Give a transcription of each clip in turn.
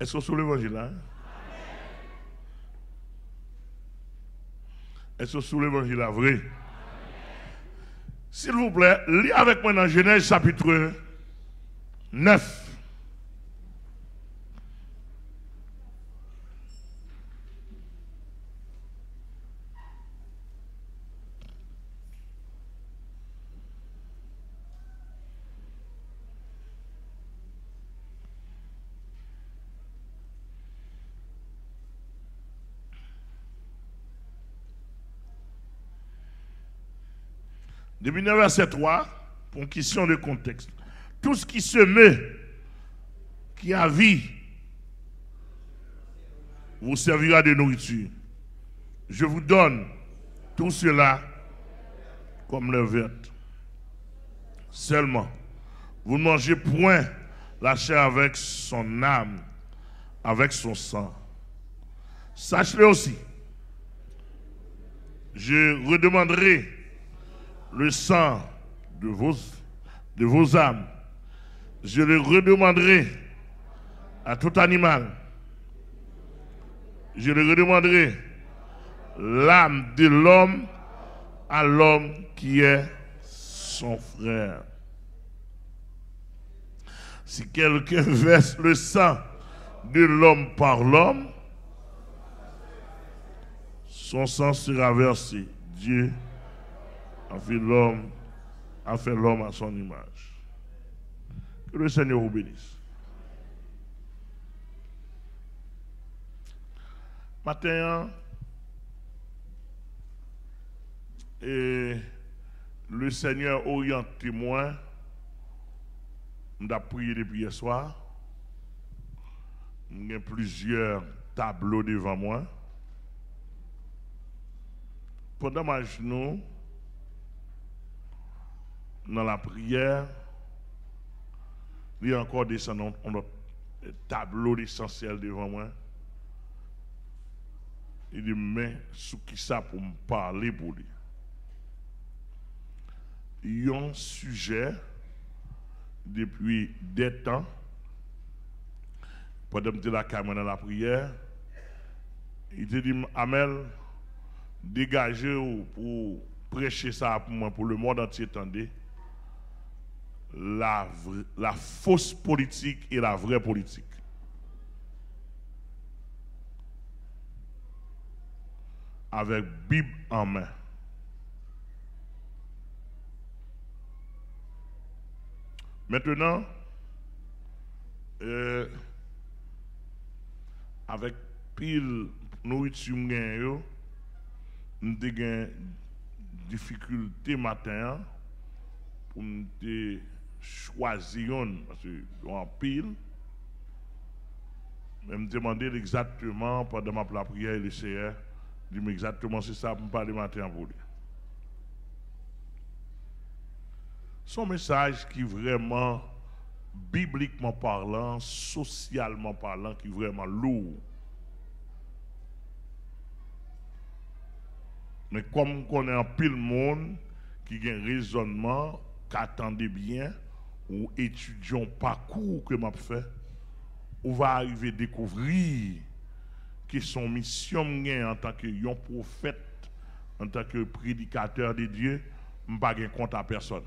Est-ce qu'on sous l'évangile là? Est-ce qu'on sous l'évangile là, vrai? S'il vous plaît, lisez avec moi dans Genèse chapitre 9. Depuis verset 3, pour une question de contexte. Tout ce qui se met, qui a vie, vous servira de nourriture. Je vous donne tout cela comme levette. Seulement, vous ne mangez point la chair avec son âme, avec son sang. Sachez-le aussi, je redemanderai le sang de vos âmes, je le redemanderai à tout animal. Je le redemanderai l'âme de l'homme à l'homme qui est son frère. Si quelqu'un verse le sang de l'homme par l'homme, son sang sera versé. Dieu a fait l'homme à son image. Que le Seigneur vous bénisse. Matin, et le Seigneur oriente-moi. On a prié depuis hier soir. Il y a plusieurs tableaux devant moi. Pendant ma journée, dans la prière, il y a encore des tableaux essentiels devant moi. Il dit, mais sous qui ça pour me parler pour lui? Il y a un sujet depuis des temps. Pendant que la caméra dans la prière, il te dit, Amel, dégagez-vous pour prêcher ça pour moi, pour le monde entier, attendez. La fausse politique et la vraie politique. Avec Bible en main. Maintenant, avec pile nourriture, nous avons des difficultés matin pour nous choisir, parce que en pile, je me demandais exactement, pendant ma prière et le CR, je me exactement c'est ça pour me parler matin pour lui. Son message qui vraiment, bibliquement parlant, socialement parlant, qui est vraiment lourd. Mais comme on est en pile monde, qui a un raisonnement, qu'attendez bien, ou étudions parcours que m'a fait, on va arriver à découvrir que son mission en tant que yon prophète, en tant que prédicateur de Dieu, je ne vais pas gagner compte à personne.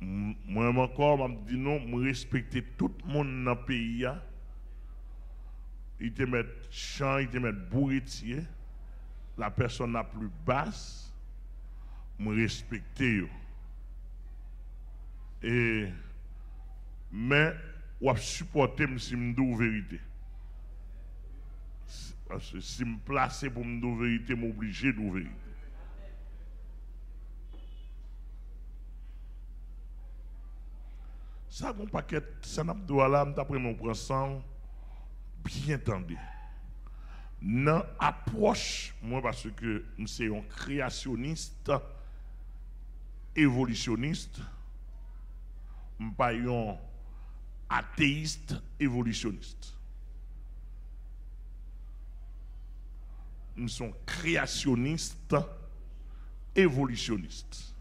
Moi encore, je dis non, je respecte tout le monde dans le pays. Ils te mettent champ, ils te mettent bourretier, la personne la plus basse. Me respecter. Et mais ou supporter si me dou vérité. Si me placer pour me dou vérité, m'obliger de vérité. Ça bon paquet ça n'a pas là, d'après mon pressant bien tendu. Non approche moi parce que nous sommes créationnistes évolutionniste, je ne suis pas un athéiste évolutionniste. Nous sommes créationnistes évolutionnistes.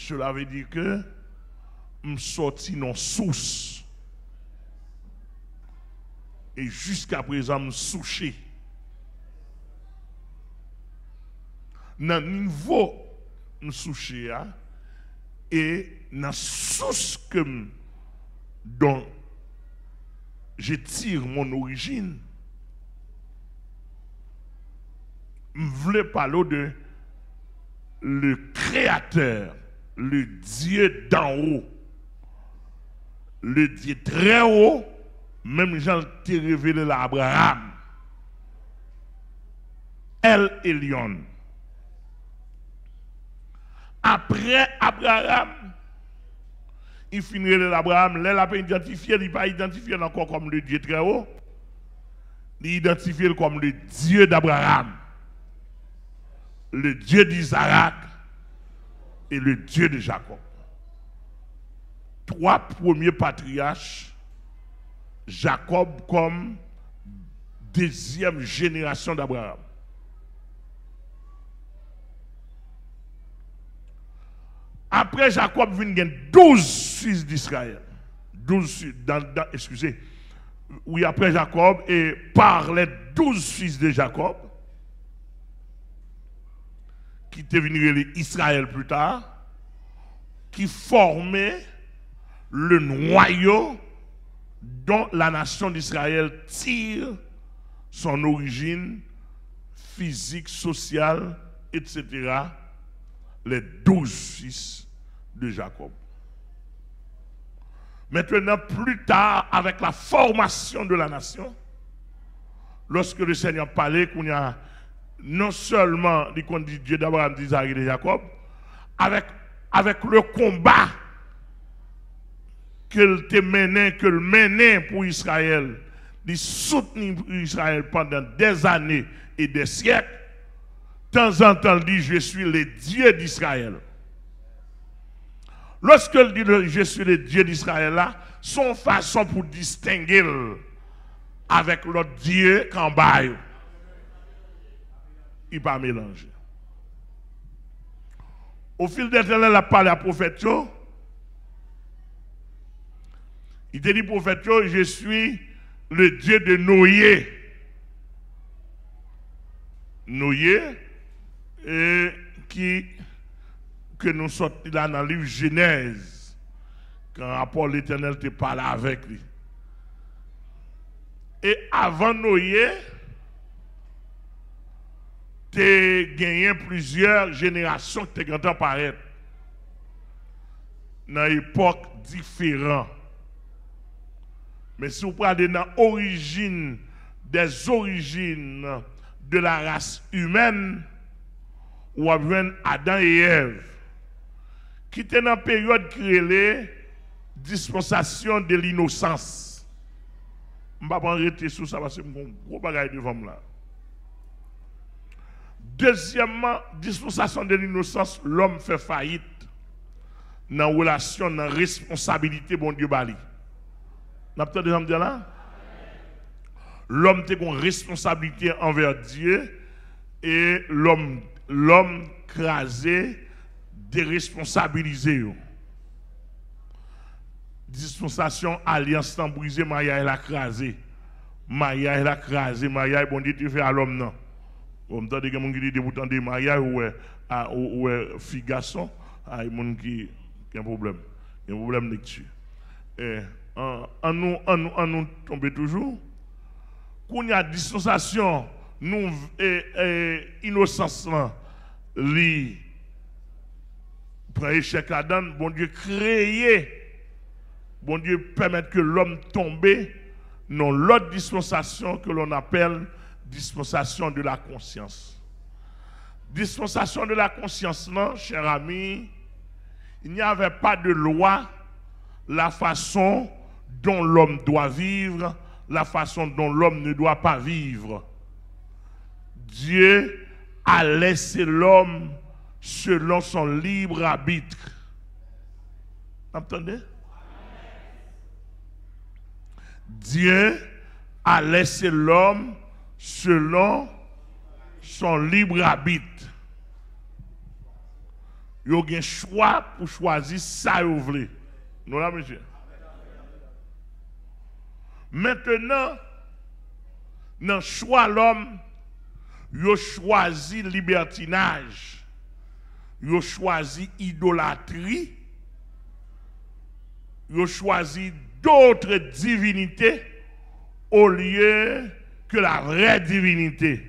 Cela veut dire que je sorti non source. Et jusqu'à présent, je suis souché. Dans le niveau que je suis souché, et dans la source que dont je tire mon origine, je voulais parler de le Créateur, le Dieu d'en haut, le Dieu très haut, même Jean t'a révélé à Abraham. El Elyon. Après Abraham, il finit l'Abraham, il n'a pas identifié, il n'est pas identifié encore comme le Dieu très haut, il est identifié comme le Dieu d'Abraham, le Dieu d'Isaac et le Dieu de Jacob. Trois premiers patriarches, Jacob comme deuxième génération d'Abraham. Après Jacob vient de 12 fils d'Israël. 12 excusez. Oui, après Jacob, et par les 12 fils de Jacob, qui deviennent Israël plus tard, qui formaient le noyau dont la nation d'Israël tire son origine physique, sociale, etc. Les 12 fils de Jacob. Maintenant, plus tard, avec la formation de la nation, lorsque le Seigneur parlait qu'on a non seulement les conduits de Dieu d'Abraham, d'Isaac et de Jacob, avec le combat qu'il te menait, qu'il menait pour Israël, de soutenir Israël pendant des années et des siècles, de temps en temps, il dit, je suis le Dieu d'Israël. Lorsqu'il dit, je suis le Dieu d'Israël, là, son façon pour distinguer avec l'autre Dieu qu'en bas, il n'est pas mélangé. Au fil de temps, il a parlé à prophète. Il te dit, prophète, je suis le Dieu de Noé. Noé, et que nous sortons là dans le livre Genèse, quand rapport l'Éternel te parle avec lui. Et avant Noé, tu as gagné plusieurs générations que tu as entendu paraître dans des époques différentes. Mais si vous parlez dans l'origine, des origines de la race humaine, ou avouent Adam et Ève, qui étaient dans la période créée dispensation de l'innocence. Je ne vais pas arrêter sur ça parce que c'est un gros bagage devant moi. Deuxièmement, dispensation de l'innocence, l'homme fait faillite dans la relation, dans la responsabilité, bon Dieu Bali. Vous avez entendu là? L'homme a une responsabilité envers Dieu et l'homme. L'homme crasé, déresponsabilisé. Dispensation, alliance, sans brisé, Maya elle a crasé. Maya elle a crasé, Maya, bon Dieu, tu fais à l'homme, non. On me dit que mon qui dit, vous entendez Maya ou fille garçon, il y a mon qui a un problème. Il y a un problème lecture. En nous tombe toujours. Quand il y a dispensation, nous innocence li prend échec la donne, bon Dieu créer, bon Dieu permettre que l'homme tombe dans l'autre dispensation que l'on appelle dispensation de la conscience. Dispensation de la conscience, non, cher ami, il n'y avait pas de loi, la façon dont l'homme doit vivre, la façon dont l'homme ne doit pas vivre. Dieu a laissé l'homme selon son libre arbitre. Entendez? Dieu a laissé l'homme selon son libre arbitre. Vous avez un choix pour choisir ça vous voulez. Nous là, monsieur. Maintenant, dans le choix de l'homme, vous choisissez le libertinage, vous choisissez l'idolâtrie, vous choisissez d'autres divinités au lieu que la vraie divinité.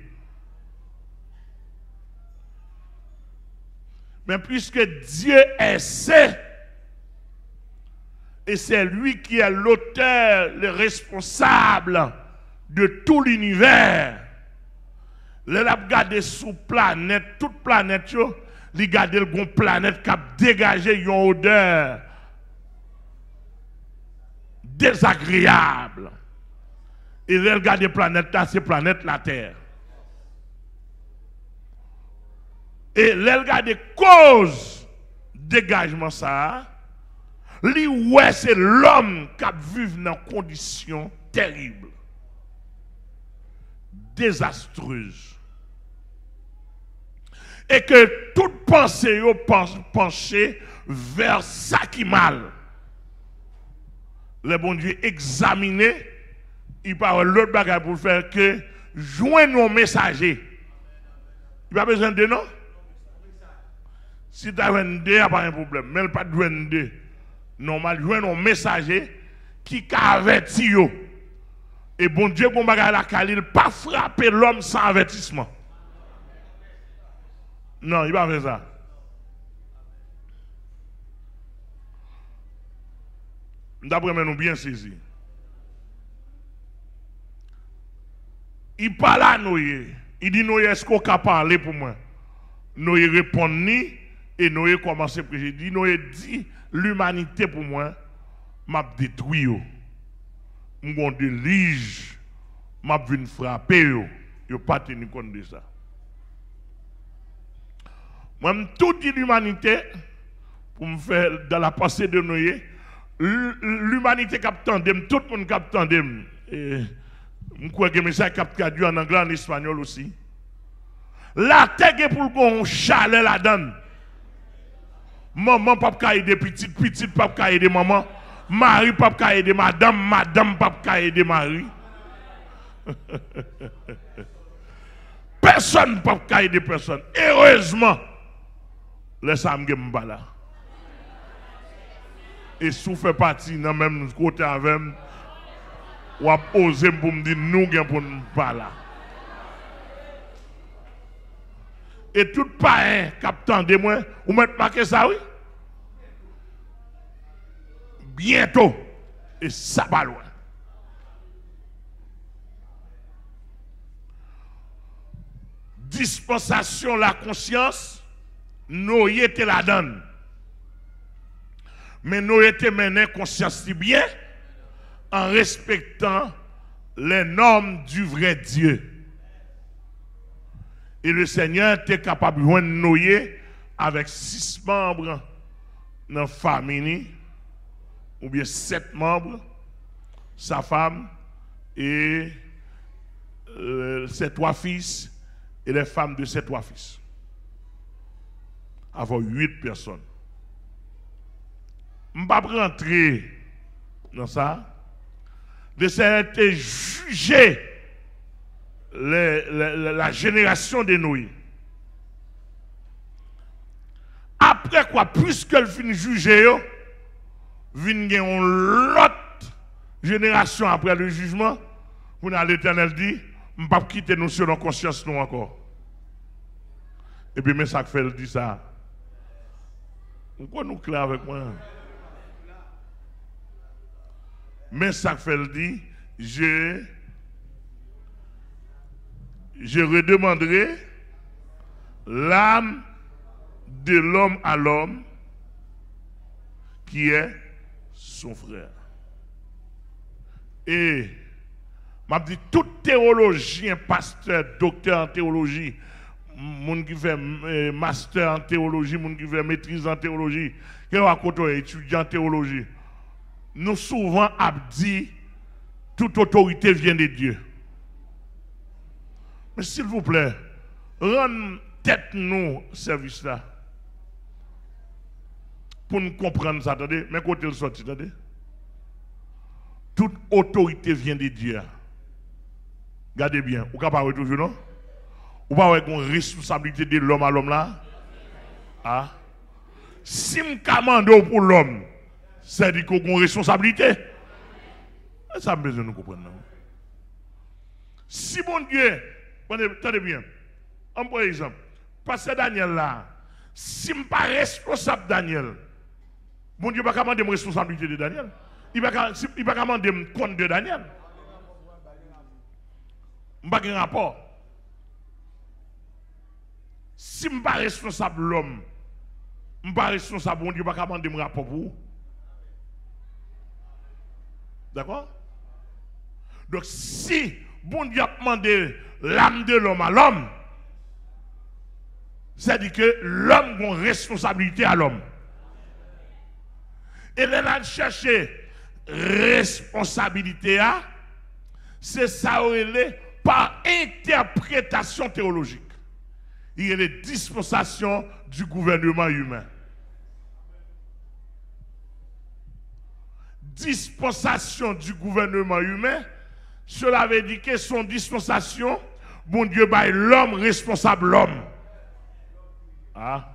Mais puisque Dieu est saint, et c'est lui qui est l'auteur, le responsable de tout l'univers, le l'a regardé sous planète, toute planète, il a regardé le planète qui a dégagé une odeur désagréable. Et il a regardé la planète, c'est planète la Terre. Et l'elga de cause dégagement ça, lui ouais c'est l'homme qui vit dans des conditions terribles, désastreuses, et que toute pensée penchée vers ça qui mal. Le bon Dieu examiné, il parle l'autre bagage pour faire que joindre nos messagers. Il n'y a pas besoin de non. Si tu as 22, il n'y a pas de problème. Mais pas de 22. Normal, il y a un messager qui avertit. Et bon Dieu, il ne va pas frapper l'homme sans avertissement. Non, il va faire ça. D'après nous, bien saisi. Il parle à Noé. Il dit Noé, est-ce qu'on peut parler pour moi? Noé répond ni. Et Noé commence à prêcher. Noé dit, l'humanité pour moi m'a détruit. Mon délige m'a venu frapper. Je n'ai pas tenu compte de ça. Moi, toute l'humanité, pour me faire dans la pensée de Noé, l'humanité captant, tout le monde captant. Je crois que ça capte traduit en anglais, en espagnol aussi. La terre est pour qu'on chaleur la donne. Maman, papa, aider petite, petite, papa, aider maman. Marie, papa, aider madame, madame, papa, aider Marie. Personne, papa, aider personne. Heureusement, les âmes qui sont là. Et si vous faites partie, dans même côté avec moi, ou à oser pour me dire, nous ne sommes pas là. Et tout païen qui attend de moi, vous m'avez marqué ça, oui? Bientôt, et ça va loin. Dispensation la conscience, Noé te la donne. Mais Noé te mené conscience si bien en respectant les normes du vrai Dieu. Et le Seigneur était capable de joindre Noé avec 6 membres dans la famille, ou bien 7 membres, sa femme et ses 3 fils, et les femmes de ses 3 fils. Avant 8 personnes. Je ne vais pas rentrer dans ça. Le Seigneur était jugé. La génération de Noé. Après quoi, puisqu'elle finit juger, il y a une autre génération après le jugement. Pour l'Éternel dit, je ne vais pas quitter nous sur nos consciences nous encore. Et puis, mais ça fait le dit ça. Pourquoi nous clair avec moi? Mais ça fait le dit, je redemanderai l'âme de l'homme à l'homme qui est son frère. Et m'a dit toute théologien, pasteur, docteur en théologie, monde qui fait master en théologie, monde qui fait maîtrise en théologie, qui est étudiant en théologie, nous souvent dit toute autorité vient de Dieu. Mais s'il vous plaît, rendez tête nous service là. pour nous comprendre ça, attendez, mais quand il sortit, attendez. Toute autorité vient de Dieu. Regardez bien, vous ne pouvez pas toujours, non? Vous ne pouvez pas avoir une responsabilité de l'homme à l'homme là? Ah? Si je commande pour l'homme, c'est dire qu'on a une responsabilité. Ça me besoin de nous comprendre. Si mon Dieu, attendez bien, un bon exemple, pasteur Daniel là, si je ne suis pas responsable de Daniel, mon Dieu ne va pas demander une responsabilité de Daniel. Il va pas demander un compte de Daniel. Je ne vais pas avoir un rapport. Si je ne suis pas responsable de l'homme, je ne suis pas responsable, mon Dieu ne va pas demander un rapport pour vous. D'accord? Donc si bon Dieu a demandé l'âme de l'homme à l'homme, c'est-à-dire que l'homme a une responsabilité à l'homme. Et là, on a cherché responsabilité, c'est ça où il est par interprétation théologique. Il y a les dispensations du gouvernement humain. Dispensation du gouvernement humain, cela veut dire que son dispensation, bon Dieu, baille l'homme responsable l'homme. Ah?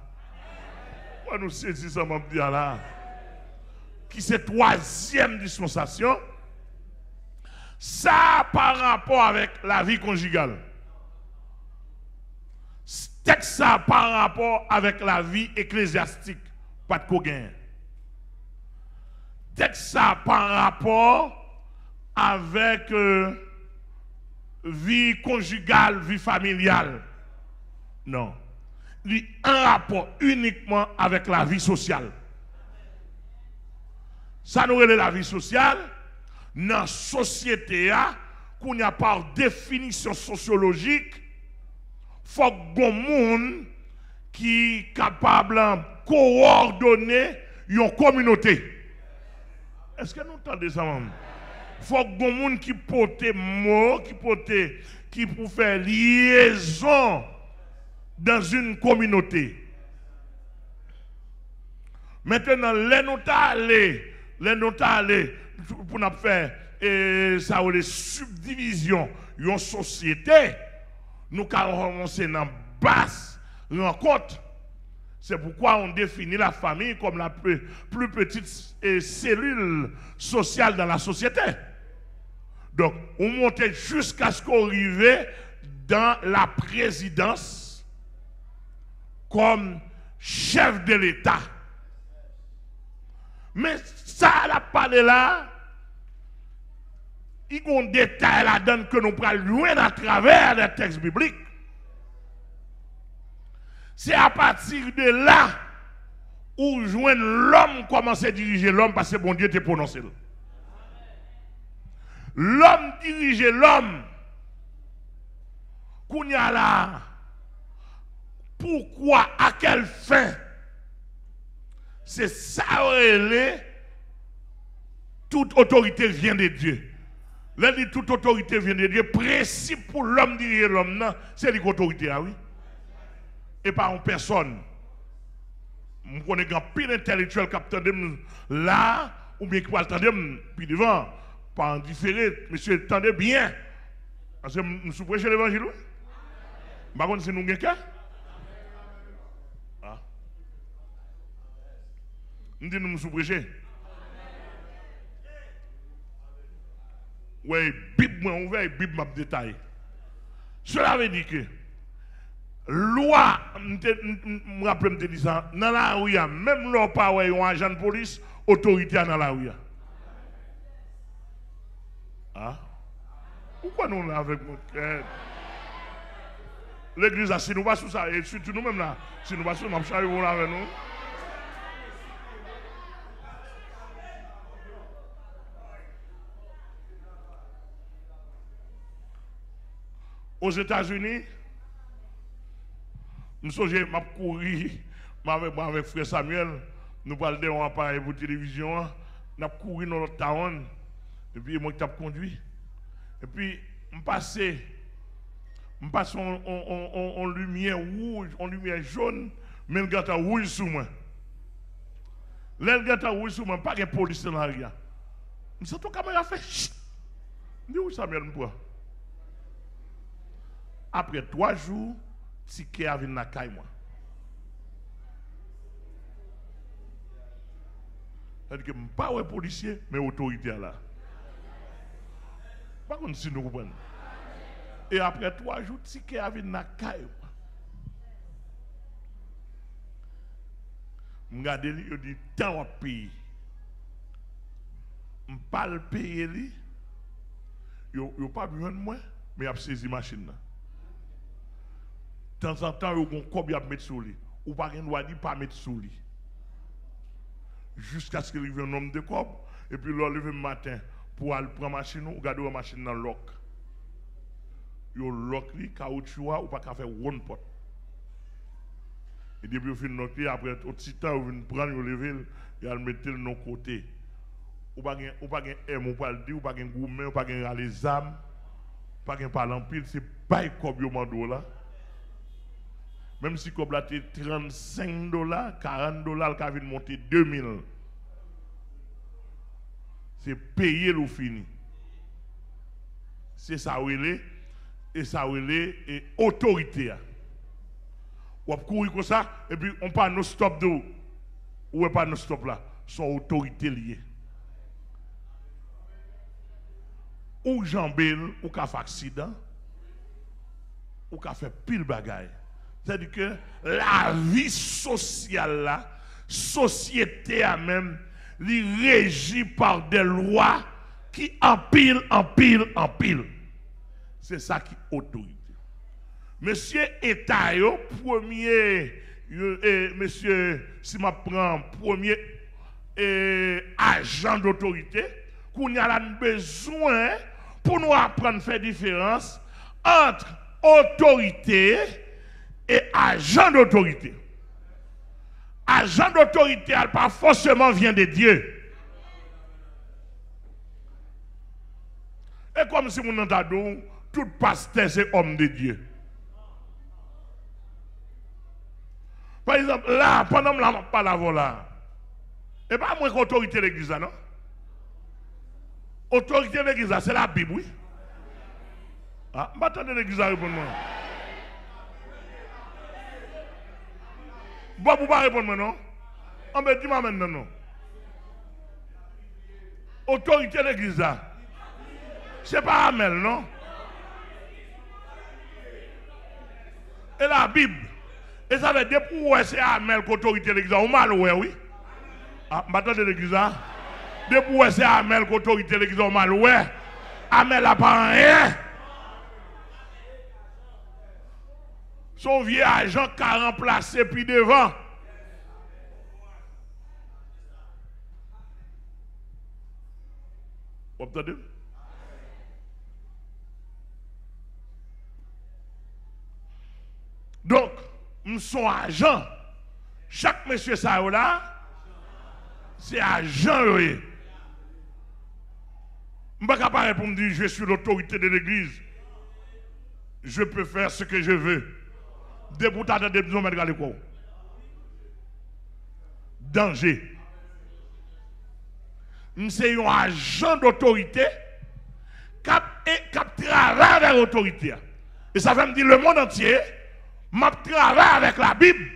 Moi, nous saisissons, mon Dieu, là. Qui c'est troisième dispensation? Ça par rapport avec la vie conjugale. Texte ça par rapport avec la vie ecclésiastique. Pas de cogain. Texte ça par rapport avec vie conjugale, vie familiale. Non. Il a un rapport uniquement avec la vie sociale. Ça nous relève la vie sociale. Dans la société, qu'on a par définition sociologique, il faut que les gens qui sont capables de coordonner une communauté. Est-ce que nous entendons ça? Il faut que les gens qui portent mots, qui pour faire liaison dans une communauté. Maintenant, les notables, pour nous faire ça, les subdivisions de société, nous avons commencé dans la basse rencontre. C'est pourquoi on définit la famille comme la plus petite cellule sociale dans la société. Donc, on montait jusqu'à ce qu'on arrivait dans la présidence comme chef de l'État. Mais ça, la parole là, il y a un détail là-dedans que nous prenons loin à travers les textes bibliques. C'est à partir de là où joindre l'homme commence à diriger l'homme parce que bon Dieu t'a prononcé. L'homme dirige l'homme. Qu'on y a là. Pourquoi? À quelle fin? C'est ça où toute autorité vient de Dieu. Là, dit toute autorité vient de Dieu. Principe pour l'homme diriger l'homme, non, c'est l'autorité, ah oui. Et pas en personne. Je connais un pile intellectuel qui attend là, ou bien qui attend puis devant, pas en différé. Monsieur, attendez bien. Parce que nous sommes prêchés l'évangile. Je ne sais pas si nous avons quelqu'un. Nous disons nous sommes prêchés. Oui, Bible, moi, on va Bible, m'a détaillé. Cela veut dire que loi, je me rappelle, je me dis ça, dans la rue, même l'on pas un agent de police, autorité dans la rue. Ah? Pourquoi nous là avec nous? L'église, si nous pas sous ça, et surtout nous-mêmes là, si nous pas sous, nous sommes avec nous. Aux États-Unis, je m'a couru avec frère Samuel, nous parlons d'un appareil pour télévision, nous avons couru dans notre town, et puis moi qui t'ai conduit. Et puis, je passe en lumière rouge, en lumière jaune, même quand tu as rouge sous moi. L'elgata ou souvent pas de police dans la rue. Nous sommes tous camarades à faire. Nous sommes Samuel Mpoua. Après 3 jours, Tiké a venu à la moi. C'est-à-dire que je ne suis pas un policier, mais l'autorité là. Par contre, si nous comprenons. Et après 3 jours, Tiké a venu à la moi. Je regarde lui, je dis, tant à payer. Je ne parle pas payer lui. Il n'y a pas besoin de moi, mais il a saisi la machine. De temps en temps, il y a un corps qui a mis sur lui. Ou pas qu'il ne dit pas mettre sur lui. Jusqu'à ce qu'il y ait un homme de corps. Et puis, il a levé le matin pour aller prendre la machine ou garder la machine dans l'oc. Il y a un loc, il caoutchouc, ou pas qu'il faire one pot. Et depuis, il après un petit temps, il prend, il lève, il le mettre de nos côtés. Ou pas de M, ou pas de D, ou pas de gourmet, ou pas de les âmes, ou pas de parlant pile, c'est pas le cob yo mando là. Même si cob là était $35, $40, il vient monter $2000. C'est payer le fini. C'est ça où il est, et ça où il est, et autorité. Ou à courir comme ça, et puis on parle nos stop de ou pas nos stop là, son autorité liée. Ou jambel, ou qu'a fait accident, ou qu'a fait pile bagaille. C'est-à-dire que la vie sociale là, société à même, li régie par des lois qui empile. C'est ça qui autorise. Monsieur État, premier agent d'autorité, qu'on a besoin pour nous apprendre à faire différence entre autorité et agent d'autorité. Agent d'autorité, elle pas forcément vient de Dieu. Et comme si mon entendons, tout pasteur c'est homme de Dieu. Par exemple, là, pendant que je ne parle pas là, et pas moins qu'autorité de l'église, non? Autorité de l'église, c'est la Bible, oui? Ah, m'attendez l'église à répondre. Bon, vous ne pouvez pas répondre, non? On me dit maintenant, non? Autorité de l'église, c'est pas Amel, non? Et la Bible. Et ça veut dire pour c'est Amel qu'autorité de l'église. Ou mal oué, oui? Ah, m'attendez l'église. De pour c'est Amel qu'autorité de l'église. Ou mal oué. Amel n'a pas rien. Son vieux agent qui a remplacé puis devant. Vous entendez? Donc, nous sommes agents. Chaque monsieur ça là, c'est agent. Oui. Je ne suis pas capable de me dire je suis l'autorité de l'église. Je peux faire ce que je veux. Députat de besoin de regarder quoi. Danger. Nous sommes un agent d'autorité qui travaille avec l'autorité. Et ça veut me dire le monde entier. Je travaille avec la Bible.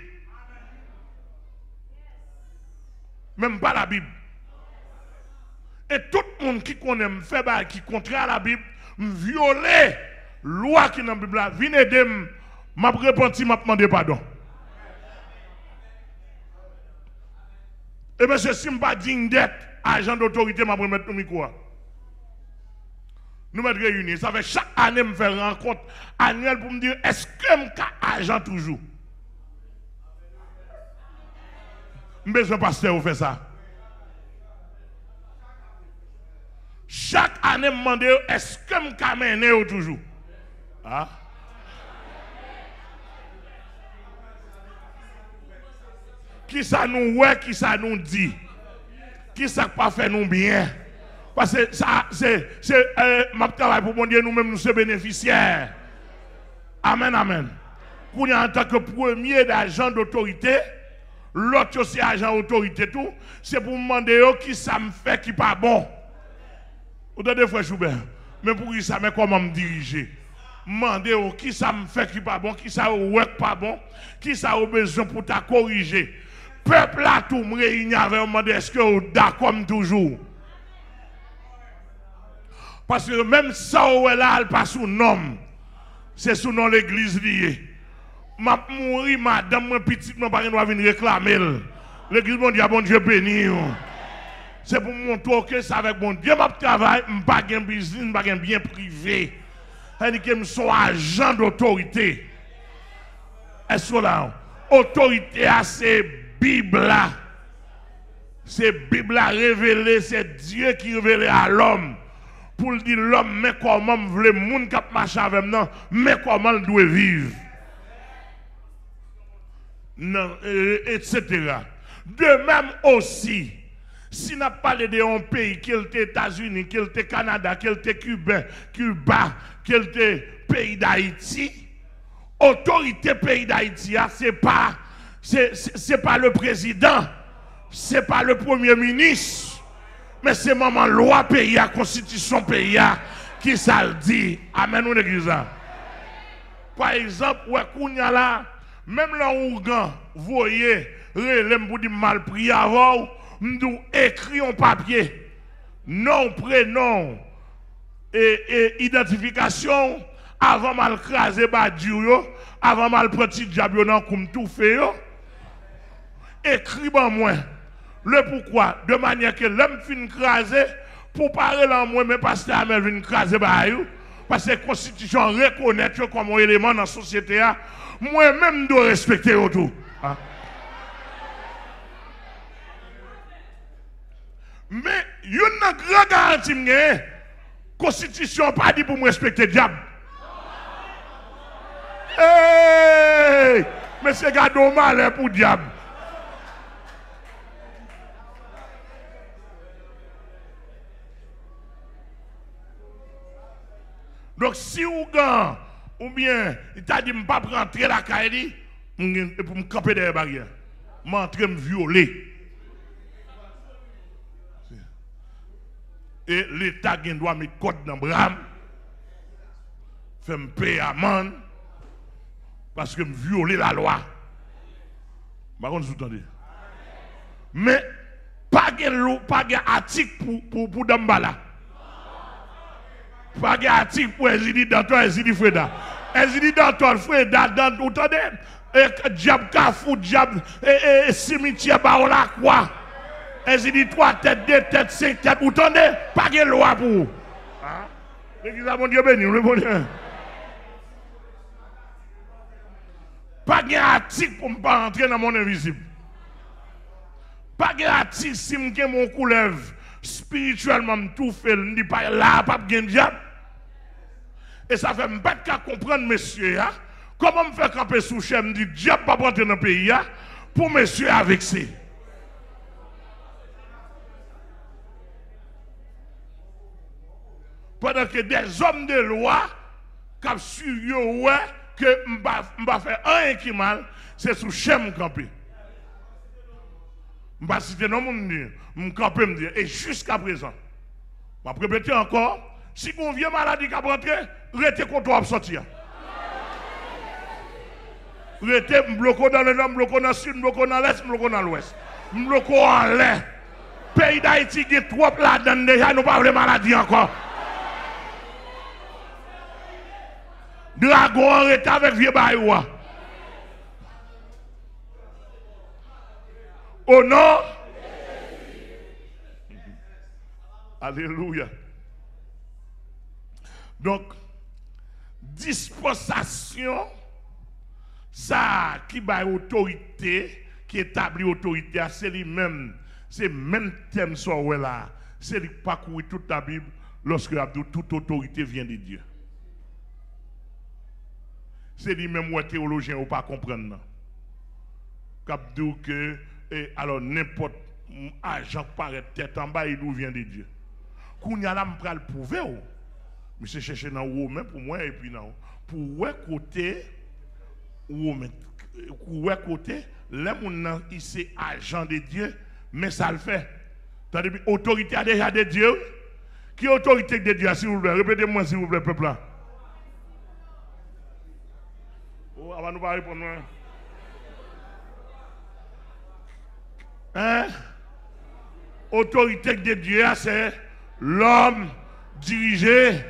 Même pas la Bible. Et tout le monde qui connaît, me fait qui contraire à la Bible, me viole la loi qui est dans la Bible, vient aider moi. Je me repentis, je me demande pardon. Et bien, si je ne suis pas digne d'être agent d'autorité, je vais mettre nous micro. Nous mettons réunis. Ça fait chaque année, je me fais une rencontre annuelle pour me dire est-ce que je suis agent toujours? Je besoin de pasteur pour faire ça. Chaque année, je me demande est-ce que je suis mené toujours? Ah? Qui ça nous ouais, qui ça nous dit, qui ça pas fait nous bien. Parce que ça, ma travail pour mon Dieu, nous-mêmes, nous sommes bénéficiaires. Amen, amen. Qu'on est en tant que premier d'agent d'autorité, l'autre c'est agent autorité tout, c'est pour demander qui ça me fait qui pas bon. Vous entendez frère Joubert? Mais pour qui ça, mais comment me diriger? Mandez au qui ça me fait qui pas bon, qui ça au work pas bon, qui ça au besoin pour ta corriger. Peuple là tout me réunit avec me demander est-ce que vous d'accord comme toujours? Parce que même ça ou là, elle pas sous nom. C'est sous nom l'église liée. Ma mouri, madame, moi petite, mon parrain doit venir réclamer. L'église, mon Dieu, béni. C'est pour montrer que c'est avec mon Dieu, ma travail, pas un business, pas un bien privé. Elle dit que je suis agent d'autorité. Est-ce que là? Autorité, c'est Bible. C'est Bible à révéler, c'est Dieu qui révèle à l'homme. Pour dire l'homme, mais comment vous voulez, moun kap marcher avec moi, mais comment il doit vivre. Non, etc. De même aussi, si n'a pas de un pays, qu'il est États-Unis, qu'il est Canada, qu'il est Cuba, qu'il est pays d'Haïti, autorité pays d'Haïti, c'est pas le président, c'est pas le premier ministre. Mais c'est maman loi pays, la constitution pays qui ça le dit. Amen ou l'église. Par exemple, même l'Ourgan, vous voyez, relève pour dire mal prier avant, nous écrivons un papier. Nom, prénom et identification avant mal craser Badjou, avant mal petit diabion comme tout fait. Écrivez moi. Le pourquoi? De manière que l'homme finit craser pour parler en moi, mais Pasteur Amel vient craser par vous. Parce que la Constitution reconnaît comme un élément dans la société. Moi-même, je dois respecter tout. Hein? Mais il y a une grande garantie. La Constitution n'a pas dit pour me respecter le diable. Hey! Mais c'est gardons mal pour le diable. Donc, si vous avez ou bien, il t'a dit, je ne vais pas rentrer la caille, pour me camper derrière la barrière. Je vais entrer me violer. Et l'État doit mettre le code dans le bras, faire me payer amende, parce que je viole la loi. Par contre, vous entendez. Mais, pas de article pour Dambala. Pas d'article pour Ezidi Danton, Ezidi Freda. Ezidi Danton, Freda, Danton, vous entendez? Diable Kafou, diable, cimetière, Baola, quoi? Ezidi 3 têtes, 2 têtes, 5 têtes, vous entendez? Pas de loi pour vous. L'église a mon Dieu béni, le bon Dieu. Pas d'article pour ne pas rentrer dans mon invisible. Pas d'article si je suis mon coulève. Spirituellement, tout fait, je ne dis pas là, pas de diable. Et ça fait me battre qu'à comprendre, monsieur, hein? Comment me faire camper sous chef, me dit, diable, pas rentrer dans le pays, hein? Pour monsieur avec ça. Pendant que des hommes de loi, qui ont suivi, ouais, que je ne vais faire un qui mal, c'est sous chef me camper. Je ne vais pas citer non, je me dis, et jusqu'à présent, je vais répéter encore, si vous vieille maladie qui a rentré, restez contre vous sortir. Restez bloqué dans le nord, bloqué dans le sud, bloqué dans l'est, bloqué dans l'ouest. Bloqué en l'air. Pays d'Haïti qui est trop là-dedans déjà, nous ne parlons pas de maladie encore. Dragon en retard avec vieux Baïwa. Au nom. Alléluia. Donc, dispensation, ça qui bat autorité, qui établit autorité, c'est lui-même. C'est même thème sur là. C'est lui qui parcourt toute la Bible lorsque toute autorité vient de Dieu. C'est lui-même où théologien ou pas comprendre. Capdou que. Et alors, n'importe quel agent qui paraît tête en bas, il nous vient de Dieu. Quand il y a l'âme pour le prouver, je cherche dans le haut, même pour moi et puis dans le haut. Pour le côté, ou ou côté les gens ici agent de Dieu, mais ça le fait. Tandis que l'autorité a déjà de Dieu. Qui est l'autorité de Dieu, s'il vous plaît? Répétez-moi, s'il vous plaît, peuple. Oh, avant de nous parler pour nous. Hein? Autorité de Dieu, c'est l'homme diriger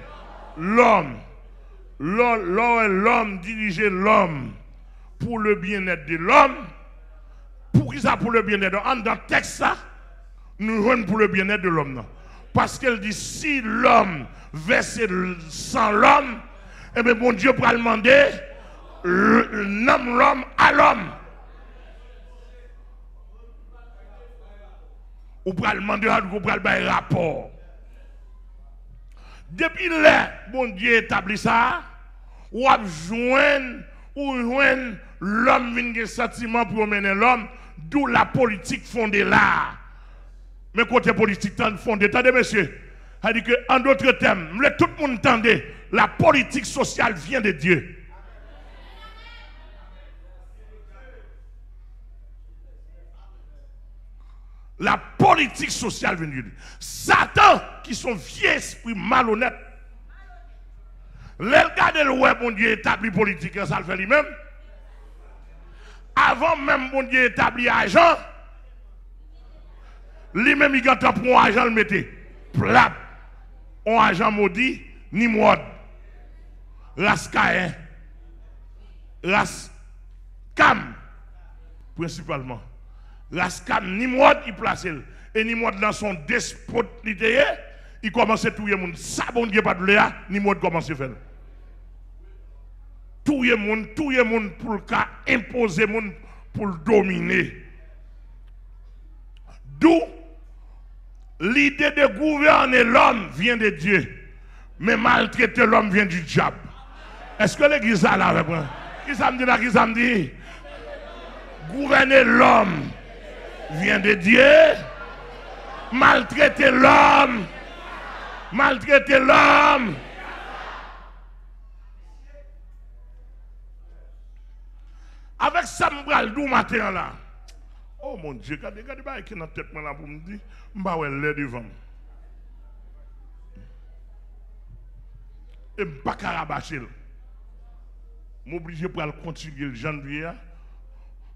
l'homme. L'homme diriger l'homme pour le bien-être de l'homme. Pour qui ça pour le bien-être de l'homme? Dans le texte, ça, nous jouons pour le bien-être de l'homme. Parce qu'elle dit, si l'homme verse sans l'homme, eh bien, bon Dieu pourra demander, nomme l'homme à l'homme. Ou pourra demander, ou pourra le rapport. Depuis là, bon Dieu établit ça, ou a joindre, ou joindre l'homme, il y a un sentiment pour mener l'homme, d'où la politique fondée là. Mais côté politique, fondé, tendez, monsieur. C'est-à-dire qu'en d'autres termes, tout le monde tendait, la politique sociale vient de Dieu. La politique sociale vient de Dieu. Satan, qui sont vieux esprits malhonnêtes, les regardez le web, bon Dieu établi politique, ça le fait lui-même. Avant même, bon Dieu établi agent. Lui-même, il gâte pour un agent le mettait. Plap. Un agent maudit, ni mouad. Rascaïen. Rascam. Principalement. Rascam, ni mouad, il place. Et ni mouad dans son despot, il commence à tout le monde. Ça, bon Dieu, pas de l'éa, ni mouad commence à faire. Tout le monde pour le cas, imposer le monde pour le dominer. D'où l'idée de gouverner l'homme vient de Dieu. Mais maltraiter l'homme vient du diable. Est-ce que l'église a là? Qui ça me dit là? Qui ça me dit? Gouverner l'homme vient de Dieu. Maltraiter l'homme. Maltraiter l'homme. Avec Sambral d'où matin là. Oh mon Dieu, regardez, bah, qui est dans la tête là pour me dire, bah ouais, l'air devant. Et pas carabachel. Je suis obligé de continuer le janvier.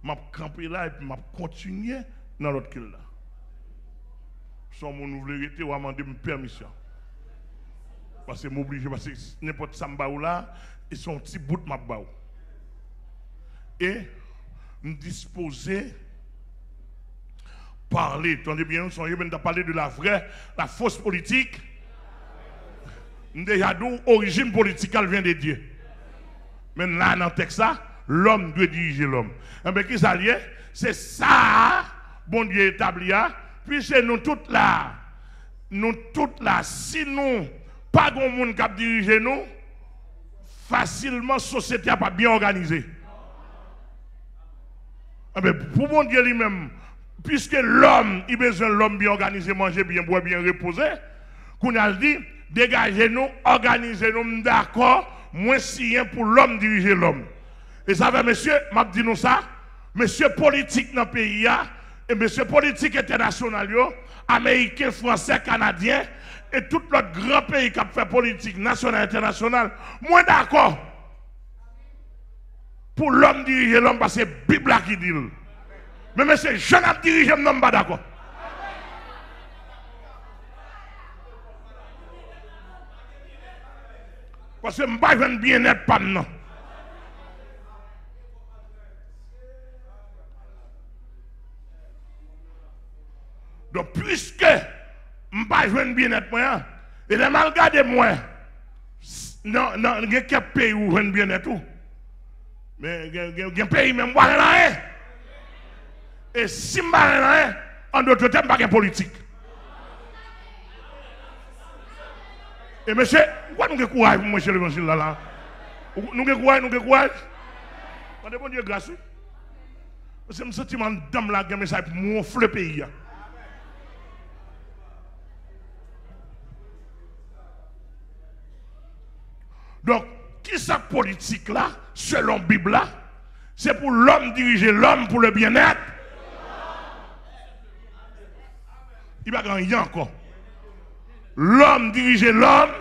Je vais camper là et puis je vais continuer dans l'autre qu'il là. Sans mon ouvrier, je vais demander une permission. Parce que je suis obligé, parce que n'importe samba ou là, ils sont petits bouts de ma baou. Et je me disposais. Parler, attendez bien, on a parlé de la vraie, la fausse politique. Déjà, l'origine politique, elle vient de Dieu. Mais là, dans le texte, l'homme doit diriger l'homme. Et bien, qui ça lié? C'est ça, bon Dieu établi, puis c'est nous toutes là. Nous toutes là, si nous, pas grand monde qui dirige nous, facilement, la société n'est pas bien organisée. Et bien, pour bon Dieu lui-même, puisque l'homme, il a besoin de l'homme bien organisé, manger bien, boire bien, reposer. Qu'on a dit, dégagez-nous, organisez-nous, d'accord, moins si rien pour l'homme diriger l'homme. Et ça fait, monsieur, m'a dit nous ça, monsieur politique dans le pays, et monsieur politique international, américain, français, canadien, et tout l'autre grand pays qui a fait politique nationale, internationale, moins d'accord. Pour l'homme diriger l'homme, parce que c'est la Bible qui dit. Mais monsieur, je n'ai pas dirigé, je ne suis pas d'accord. Parce que je ne vais bien être pas maintenant. Donc, puisque je ne vais pas bien être moi, et les mal gardés moi, non, il y a quelques pays où je ne vais bien être. Mais il y a quelques pays, même moi, là. Et si je ne en d'autres termes, pas de politique. Et monsieur, pourquoi nous avons courage pour monsieur l'évangile là? Nous avons courage, nous avons courage. On a bon Dieu grâce. Parce que je me sens dame là, je me sens pour m'offrir le pays. Donc, qui est cette politique là, selon la Bible là? c'est pour l'homme diriger l'homme pour le bien-être. Il va gagner encore. L'homme diriger l'homme.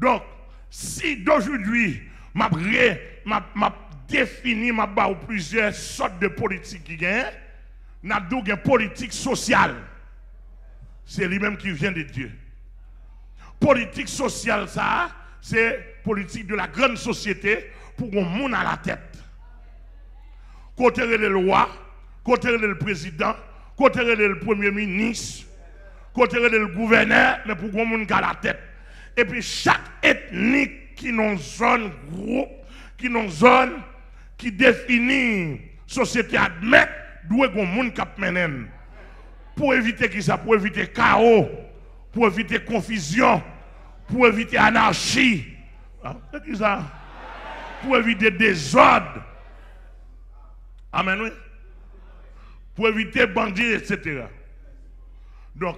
Donc, si d'aujourd'hui, m'a défini, m'a barré plusieurs sortes de politiques qui gagnent, n'a donc une politique sociale. C'est lui-même qui vient de Dieu. Politique sociale, ça, c'est politique de la grande société pour qu'on monde à la tête. Côté le roi, côté le président, côté le premier ministre, côté le gouverneur, mais pour qu'on monde à la tête. Et puis chaque ethnique qui nous zone groupe, qui nous zone, qui définit société admettre, doit qu'on monde cap menen. Pour éviter qui ça, pour éviter chaos, pour éviter confusion, pour éviter anarchie, pour éviter désordre. Amen, oui. Pour éviter bandits, etc. Donc,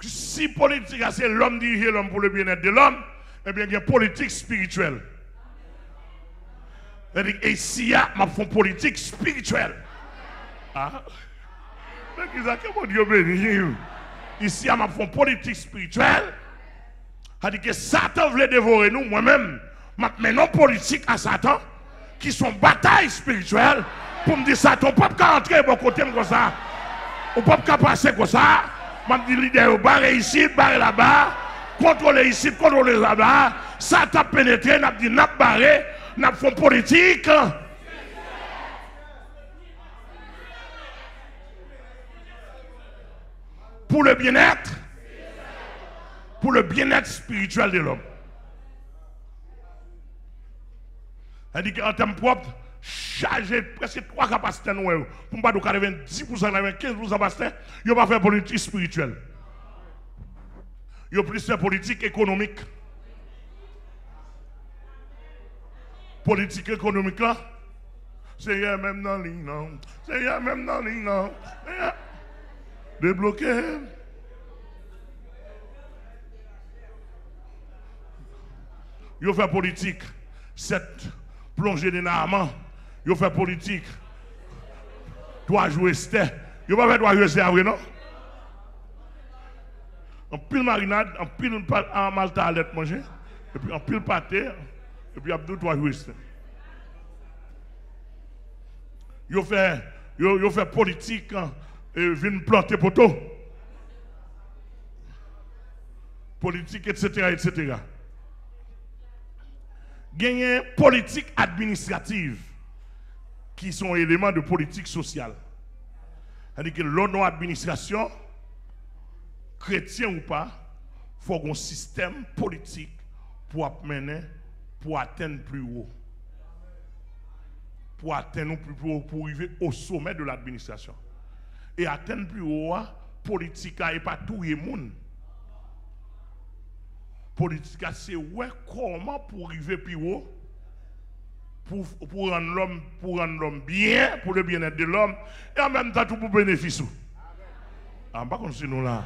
si politique, c'est l'homme dirige l'homme pour le bien-être de l'homme, eh bien, il y a politique spirituelle. Et si il y a une politique spirituelle, ah, ici, il y a une politique spirituelle, c'est-à-dire que Satan voulait dévorer nous, moi-même, maintenant politique à Satan, qui sont batailles spirituelles, pour me dire Satan, on ne peut pas entrer de mon côté comme ça, on ne peut pas passer comme ça. Je dis, leader, barrez ici, barrez là-bas, contrôlez ici, contrôlez là-bas. Ça t'a pénétré, n'a dit, n'a pas barré, n'a pas fait politique. Pour le bien-être spirituel de l'homme. Elle dit qu'en termes propres, chargé presque 3 capacités noires. Pour ne pas dire 90%, 95% capacités, il n'y a pas de politique spirituelle. Il y a plus de politique économique. Politique économique là, c'est même dans l'île, non. C'est même dans l'île, non. Débloquer. Il fait politique. Cette plongée de Naaman. Il fait politique. Toi jouer Esther. Il va faire toi jouer Esther, non? En pile marinade, en pile malta à l'être manger, et puis en pile pâté, et puis Abdou toi jouer Esther. Il fait politique. Et viennent planter poteau. Politique, etc., etc. Gagner politique administrative qui sont éléments de politique sociale. C'est-à-dire que l'on administration, chrétien ou pas, il faut un système politique pour mener, pour atteindre plus haut. Pour atteindre plus haut, pour arriver au sommet de l'administration. Et atteindre plus haut, politique n'est pas tout le monde. Politique, c'est ouais, comment pour arriver plus haut, pour rendre l'homme bien, pour le bien-être de l'homme, et en même temps tout pour bénéfice. Ah, pas comme si nous là.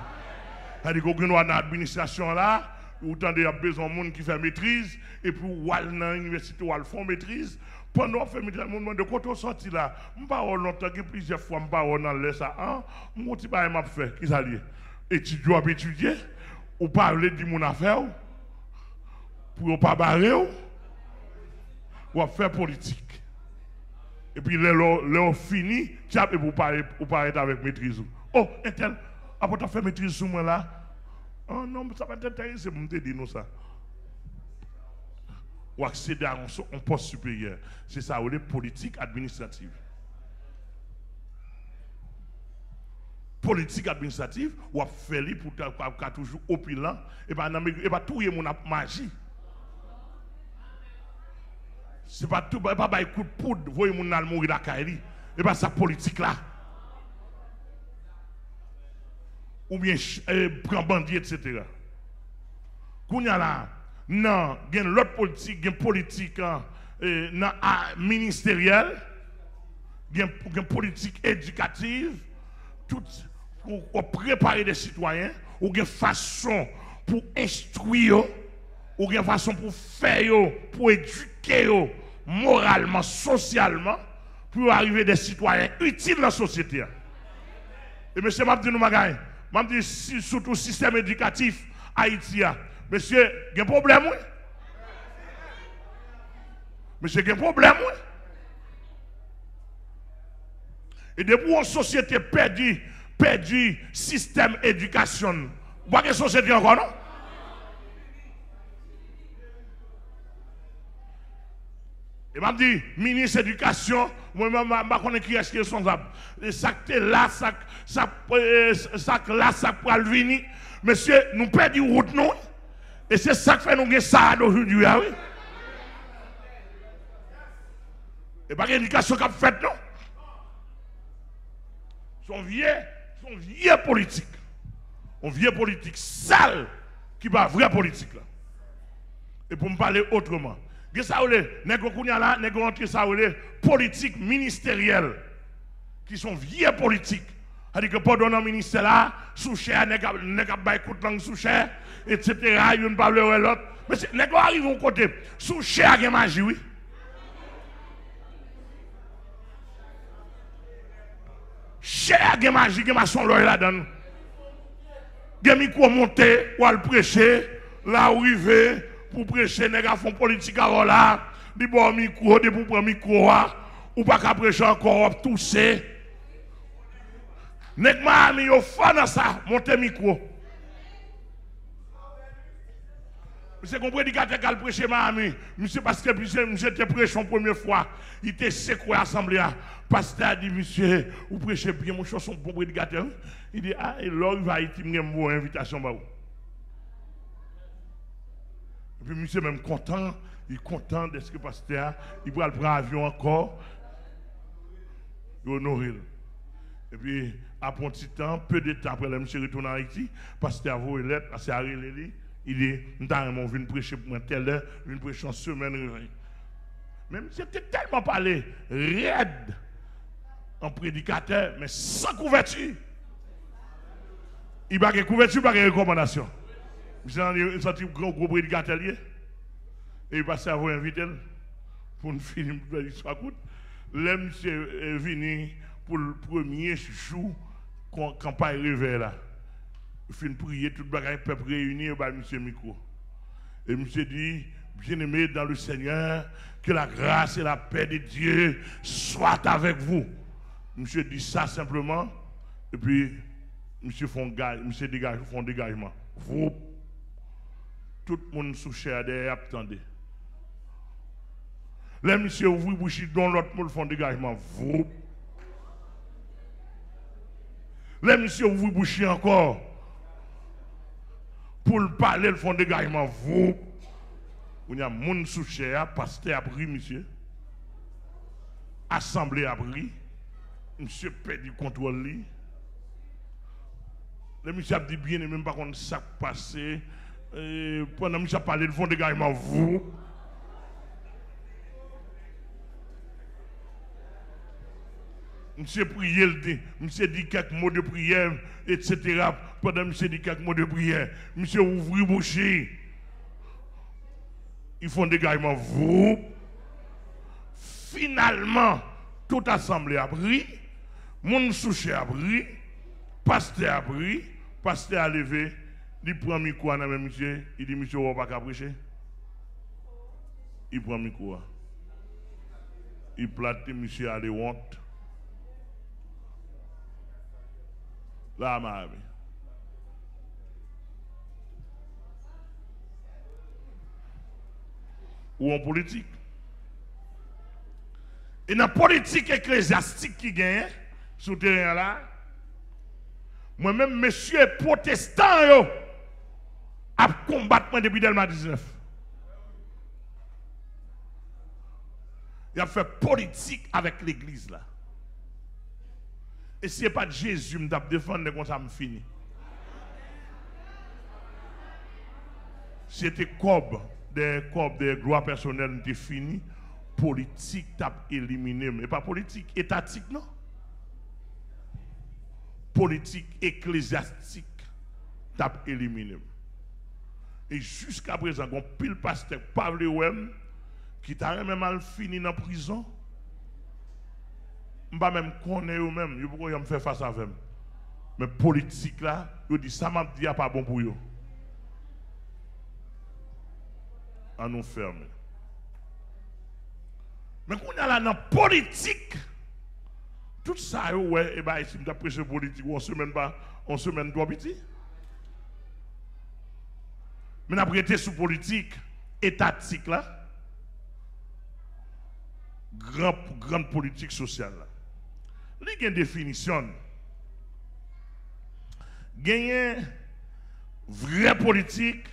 C'est-à-dire que nous avons une administration là, où il y a besoin de monde qui fait maîtrise, et puis où l'université fait maîtrise. Pendant que je me de quand on sorti là, je parle longtemps, plusieurs fois, je parle dans le ça. Mon petit bail m'a fait, qui s'allie. Étudiant, étudier, ou parler de mon affaire, pour ne pas barrer, ou faire politique. Et puis, l'on finit, et vous parlez avec maîtrise. Oh, et tel, après tu as fait maîtrise sur moi là. Oh non, ça va t'intéresser, vous me dites nous ça. Ou accéder à un poste supérieur. C'est ça, ou les politiques administratives. Politique administrative, ou à faire pour être toujours opulent, et pas tout le monde a magie. C'est pas tout, pas un coup de poudre, vous voyez, mon amour, il a caillé. Et pas sa politique là. Ou bien prend bandit, etc. Kounya là. Non, il y a l'autre politique, il y a une politique ministérielle, il y a une politique éducative, tout pour préparer des citoyens, ou une façon pour instruire, ou une façon pour faire, pour éduquer moralement, socialement, pour arriver des citoyens utiles dans la société. Et monsieur m'a dit nous magaï, m'a dit surtout le système éducatif haïtien. Monsieur, il y a un problème oui? Monsieur, il y a un problème oui? Et depuis une société perdue système éducation. Vous voyez une société encore non? Et m'a dit, ministre éducation, moi-même, je ne sais pas qui est responsable. Ça qui est là, ça là, ça pour le venir. Monsieur, nous perdons la route, nous. Et c'est ça qui fait nous gagner ça aujourd'hui. Et pas l'éducation qu'on fait, non. Son vieux politique. Un vieux politique sale qui va vraie politique. Là. Et pour me parler autrement. Politique ministérielle qui sont vieilles politiques. C'est-à-dire que pendant le ministère là, sous-chère, sous-chère, etc. Il ne parle pas de l'autre. Mais c'est nèg arrive au côté. Sous-chère, il y a magie, oui. Chère, il y a magie, il y a maçon là-dedans. Il y a micro monté, ou à le prêcher, là où il veut. Pour prêcher, les gars font politique à là, des bons micros, des bons micros, ou pas qu'à prêcher encore, tout c'est. N'est-ce pas, mais il faut dans ça, monter micro. Monsieur, qu'on prédicateur qui a prêché, ma amie, monsieur, parce que j'étais prêché en première fois, il était secoué à l'Assemblée. Pasteur a dit, monsieur, vous prêchez bien, mon chanson, bon prédicateur. Il dit, ah, et là, il va y avoir une invitation. Et puis, monsieur, même content, il est content de ce que pasteur, il va le prendre avion encore, il honoré. Et puis, après un petit temps, peu de temps après, le monsieur retourne en Haïti, pasteur vous est là, pasteur a relé, il dit, nous avons venu prêcher pour un tel heure, venu prêcher en semaine. Mais monsieur était tellement parlé, raide, en prédicateur, mais sans couverture. Il n'y a pas couverture, pas de recommandation. Monsieur André, il sortit gros prédicateur lié. Et il passe à vous inviter pour nous finir pour l'histoire courte. Le monsieur est venu pour le premier jour quand campagne réveil là. Il finit prier tout le bagage peuple réuni et monsieur micro. Et monsieur dit bien-aimé dans le Seigneur, que la grâce et la paix de Dieu soient avec vous. Monsieur dit ça simplement et puis monsieur font monsieur dégage font dégagement. Vous tout le monde sous-chère derrière, attendez. Les messieurs ouvrent bouche, dont l'autre monde font dégagement. Vous. Les messieurs ouvrent bouche encore. Pour le parler, ils font dégagement. Vous. Il y a monde sous-chère, pasteur a pris, monsieur. Assemblée a pris. Monsieur perd du contrôle. Les messieurs ont dit bien, et même pas qu'on ne sait pas passer. Pendant que je parle, ils font des gars, vous. Monsieur prier, monsieur dit quelques mots de prière, etc. Pendant que je dis quelques mots de prière, monsieur ouvre bouche. Ils font des gars, vous. Finalement, toute assemblée a pris, mon souche a pris, pasteur a pris, pasteur a levé. Il prend le micro, monsieur, il dit, monsieur, on va pas prêcher. Il prend le micro. Il plate, monsieur, à honte. Là, ma amie. Ou en politique. Et dans la politique ecclésiastique qui gagne, sur le terrain là, moi-même, monsieur, protestant, yo. A combattre depuis Delma 19. Il a fait politique avec l'église là. Et si ce n'est pas Jésus qui m'a défendu, comme ça me fini. C'était Cob des gloires personnelles qui fini. Politique t'a éliminé. Mais pas politique étatique, non. Politique ecclésiastique t'a éliminé. Et jusqu'à présent, on pile pasteur Paul Wem qui t'a même mal fini dans la prison. Je ne sais pas même qu'on est eux-mêmes, je ne sais pas me faire face à eux. Mais politique là, ils disent ça m'a dit pas bon pour eux. À nous fermer. Mais quand on a là dans la politique, tout ça, ouais, et bien, si on a prêché politique, on se mène droit petit. Mais on a prêté sous politique étatique là. Grande politique sociale. Il y a une définition. Il y a une vraie politique,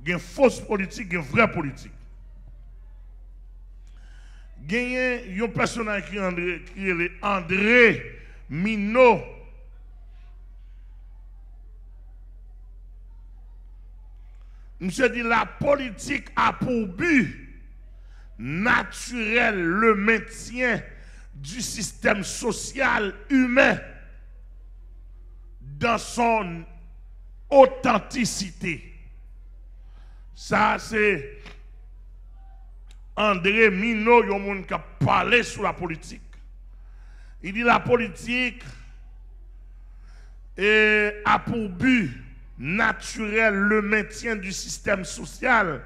il y a une fausse politique, il y a une vraie politique. Il y a un personnage qui est André Mino. Monsieur dit la politique a pour but naturel le maintien du système social humain dans son authenticité. Ça c'est André Mino, il y a un monde qui a parlé sur la politique. Il dit la politique a pour but naturel le maintien du système social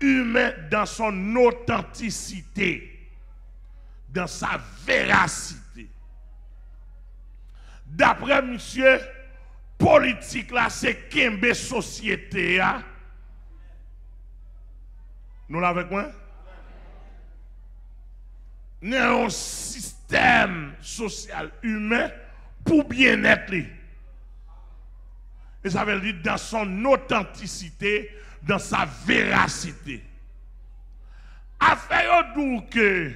humain dans son authenticité, dans sa véracité. D'après monsieur, politique là, c'est Kembe société. Hein? Nous l'avons avec moi? Nous avons un système social humain pour bien-être. Et ça veut dire dans son authenticité, dans sa véracité. Affaire d'où que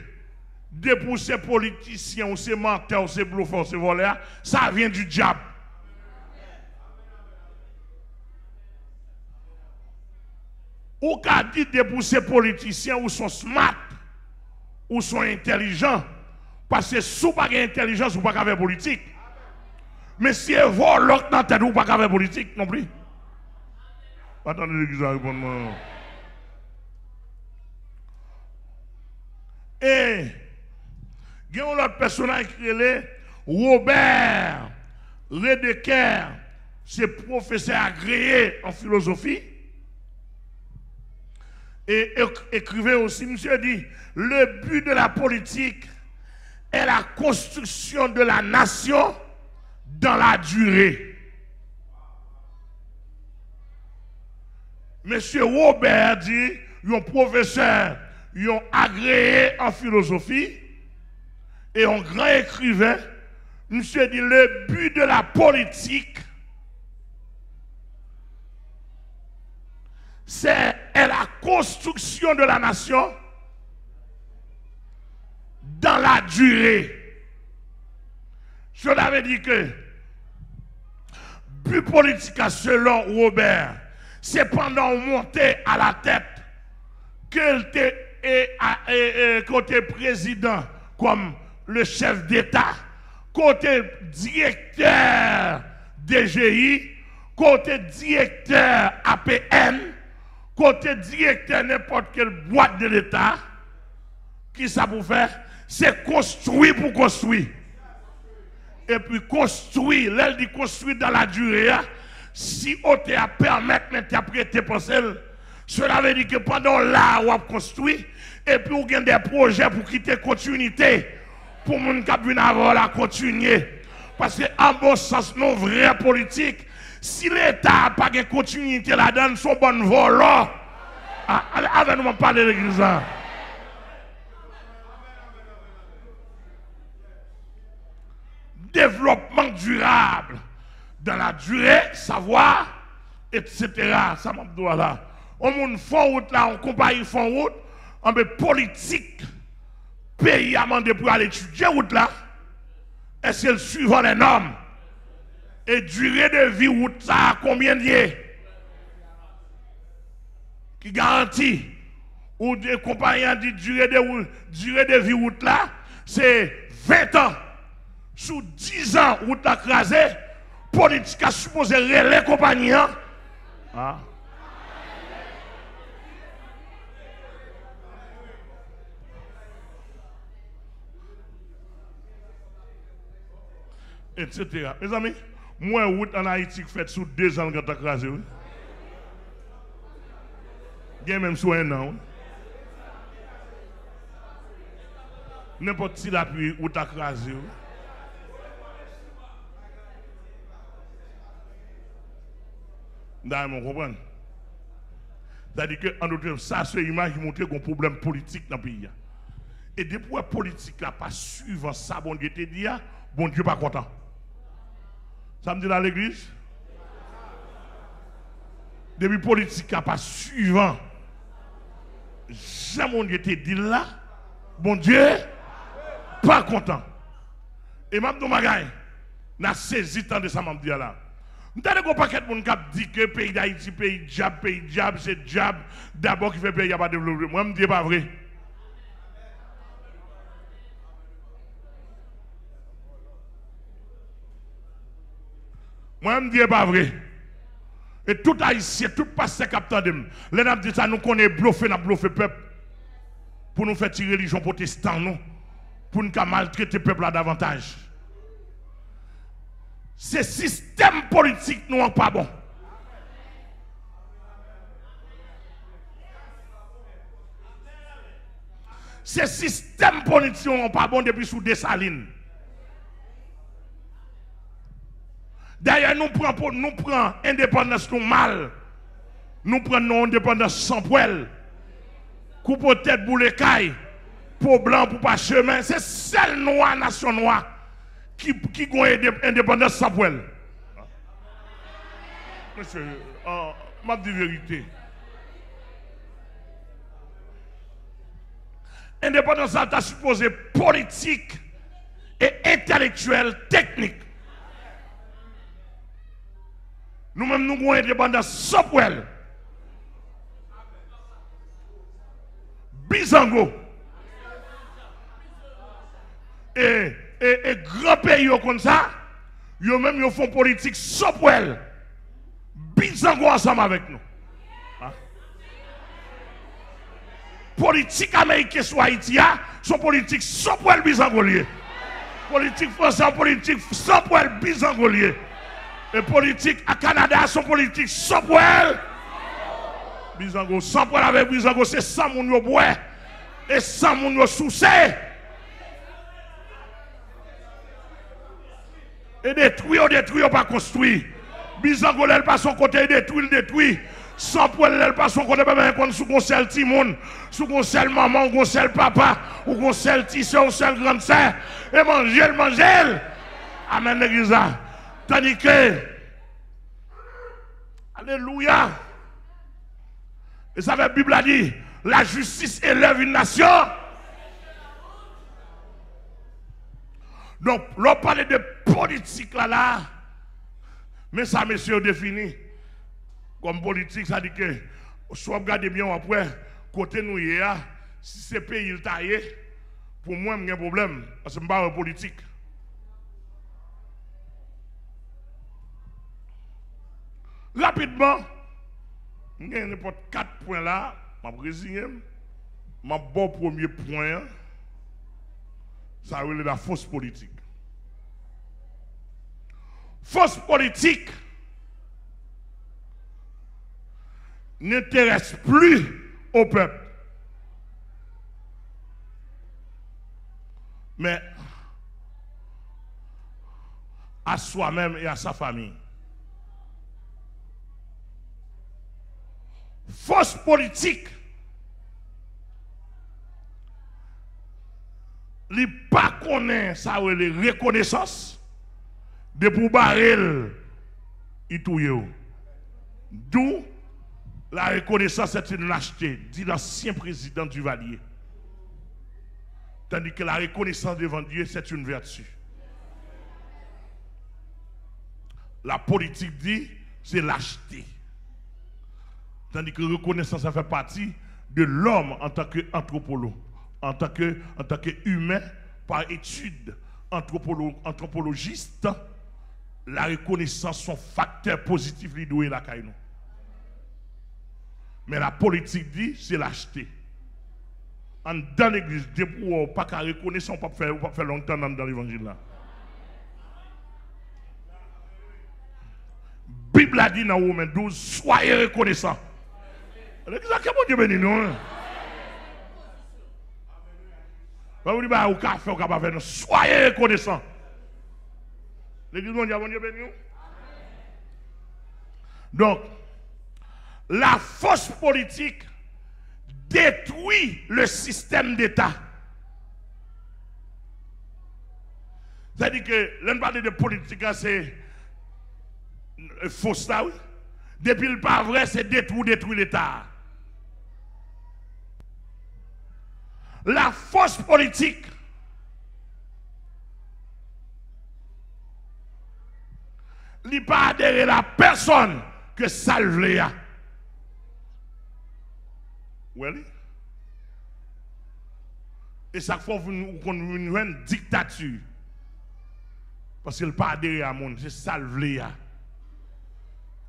de pour ces politiciens, ou ces menteurs, ou ces bluffeurs, ou ces voleurs, ça vient du diable. Ou qu'a dit de pour ces politiciens, ou sont smart, ou sont intelligents, parce que si vous n'avez pas d'intelligence, vous n'avez pas de politique. Mais si vous volez dans la tête, vous n'avez pas de politique non plus. Attendez l'église à répondre. Et il y a un autre personnage qui est Robert Redeker, c'est professeur agréé en philosophie. Et écrivait aussi, monsieur dit, le but de la politique est la construction de la nation dans la durée. Monsieur Robert dit, un professeur, un agréé en philosophie et un grand écrivain. Monsieur dit, le but de la politique, c'est la construction de la nation dans la durée. Cela veut dire que but politique, selon Robert, c'est pendant monter à la tête qu'il était côté président comme le chef d'État, côté directeur DGI, côté directeur APN, côté directeur n'importe quelle boîte de l'État, qui ça pour faire? C'est construit pour construire. Et puis construire, l'elle dit construire dans la durée. Si on te permet d'interpréter pour celle, cela veut dire que pendant là, on a construit, et puis on a des projets pour quitter la continuité, pour que les gens qui viennent avant la continuer. Parce que, en bon sens, non vraie politique, si l'État n'a pas de continuité là-dedans, son bon volant, avant nous parler de l'église. Développement durable. Dans la durée, savoir, etc. Ça m'a dit là. On moun font route là, on compagnie font route, on met politique, pays à demander pour aller étudier route là, et c'est le suivant les normes. Et durée de vie route ça, combien de liens? Qui garantit? Ou des compagnons dit durée de vie route là, c'est 20 ans. Sous 10 ans, route là crasée. Politique a supposé relais compagnie. Hein? Ah. etc. Mes amis, moins route en Haïti fait sous 2 ans quand tu as crasé. Bien même sous 1 an. N'importe qui l'appui ou t'as crasé. D'ailleurs, on comprend. C'est-à-dire qu'en d'autres termes, ça, c'est une image qui montre qu'on a un problème politique dans le pays. Et depuis que la politique n'a pas suivant ça, bon Dieu te dit, bon Dieu pas content. Ça me dit dans l'église? Depuis que la politique n'a pas suivant, ça, mon Dieu te dit là, bon Dieu pas content. Et même dans Magaï, n'a saisi tant de ça, m'a dit là. Nous avons un paquet de gens qui disent que le pays d'Haïti, le pays diable, c'est le diable d'abord qui fait le pays pas développer. Moi, je ne dis pas vrai. Moi, je ne dis pas vrai. Et tout Haïtien, tout pasteur capteur de les gens disent ça, nous connaissons bluffé, nous bluffé le peuple. Pour nous faire tirer religion protestante, non. Pour nous maltraiter le peuple davantage. Ce système politique n'est pas bon. Ce système politique n'est pas bon depuis sous Dessalines. D'ailleurs, nous prenons indépendance nous mal. Nous prenons indépendance sans poêle. Coupe tête pour les cailles. Pour blanc, pour pas chemin. C'est celle noire, nation noire. Qui a indépendance sans poil. Monsieur, m'a dit vérité. Indépendance ça t'a supposé politique et intellectuelle, technique. Nous-mêmes, nous avons indépendance sans poil. Bizango. Et grand pays comme ça, ils même yo font politique sans poil. Bizango ensemble avec nous. Hein? Politique américaine sur Haïti, son politique sans poil bizangolier. Politique française, politique sans poil bizangolier. Et politique à Canada, son politique sans poil. Bizango, sans poil avec bizango, c'est sans moun yo bois. Et sans moun yo souci. Et détruit, on pas construit. Bizango, elle pas son côté, détruit. Sans poil, elle pas son côté, même quand sous conseil Timon, sous conseil maman, conseil papa, ou conseil tissé, ou conseil grande sœur. Et manger. Amen, l'église. Tandis que. Alléluia. Et ça, la Bible a dit, la justice élève une nation. Donc, l'on parle de politique là, mais ça, monsieur, défini comme politique, ça dit que, soit regardez bien après, côté nous, si c'est pays, il taille, pour moi, il y a un problème, parce que je ne suis pas politique. Rapidement, il y a n'importe 4 points là, je vais résigner, mon bon premier point, ça relève de la fausse politique. Fausse politique n'intéresse plus au peuple. Mais à soi-même et à sa famille. Fausse politique li pa konnen sa ou les reconnaissance de pou baril itouyo. D'où la reconnaissance est une lâcheté, dit l'ancien président Duvalier. Tandis que la reconnaissance devant Dieu, c'est une vertu. La politique dit, c'est lâcheté. Tandis que reconnaissance, ça fait partie de l'homme en tant qu'anthropologue. En tant que humain, par étude anthropologiste, la reconnaissance son facteur positif li doué la caille nous. Mais la politique dit, c'est l'acheter. Dans l'église, des pour pas qu'à reconnaître, on ne peut pas faire longtemps dans l'évangile là. Bible a dit dans Romains 12, soyez reconnaissants. Exactement, Dieu béni nous. Vous dites, vous café, vous café, nous soyez reconnaissants. L'Église mondiale, Dieu béni nous. Donc, la force politique détruit le système d'État. C'est-à-dire que l'un parle de politique, c'est faux ça, oui. Depuis le pas vrai, c'est détruire l'État. La force politique n'est pas adhérée à la personne que salve-là. Oui. Et chaque fois qu'on nous a une dictature, parce qu'il n'est pas adhéré à monde, c'est salvé.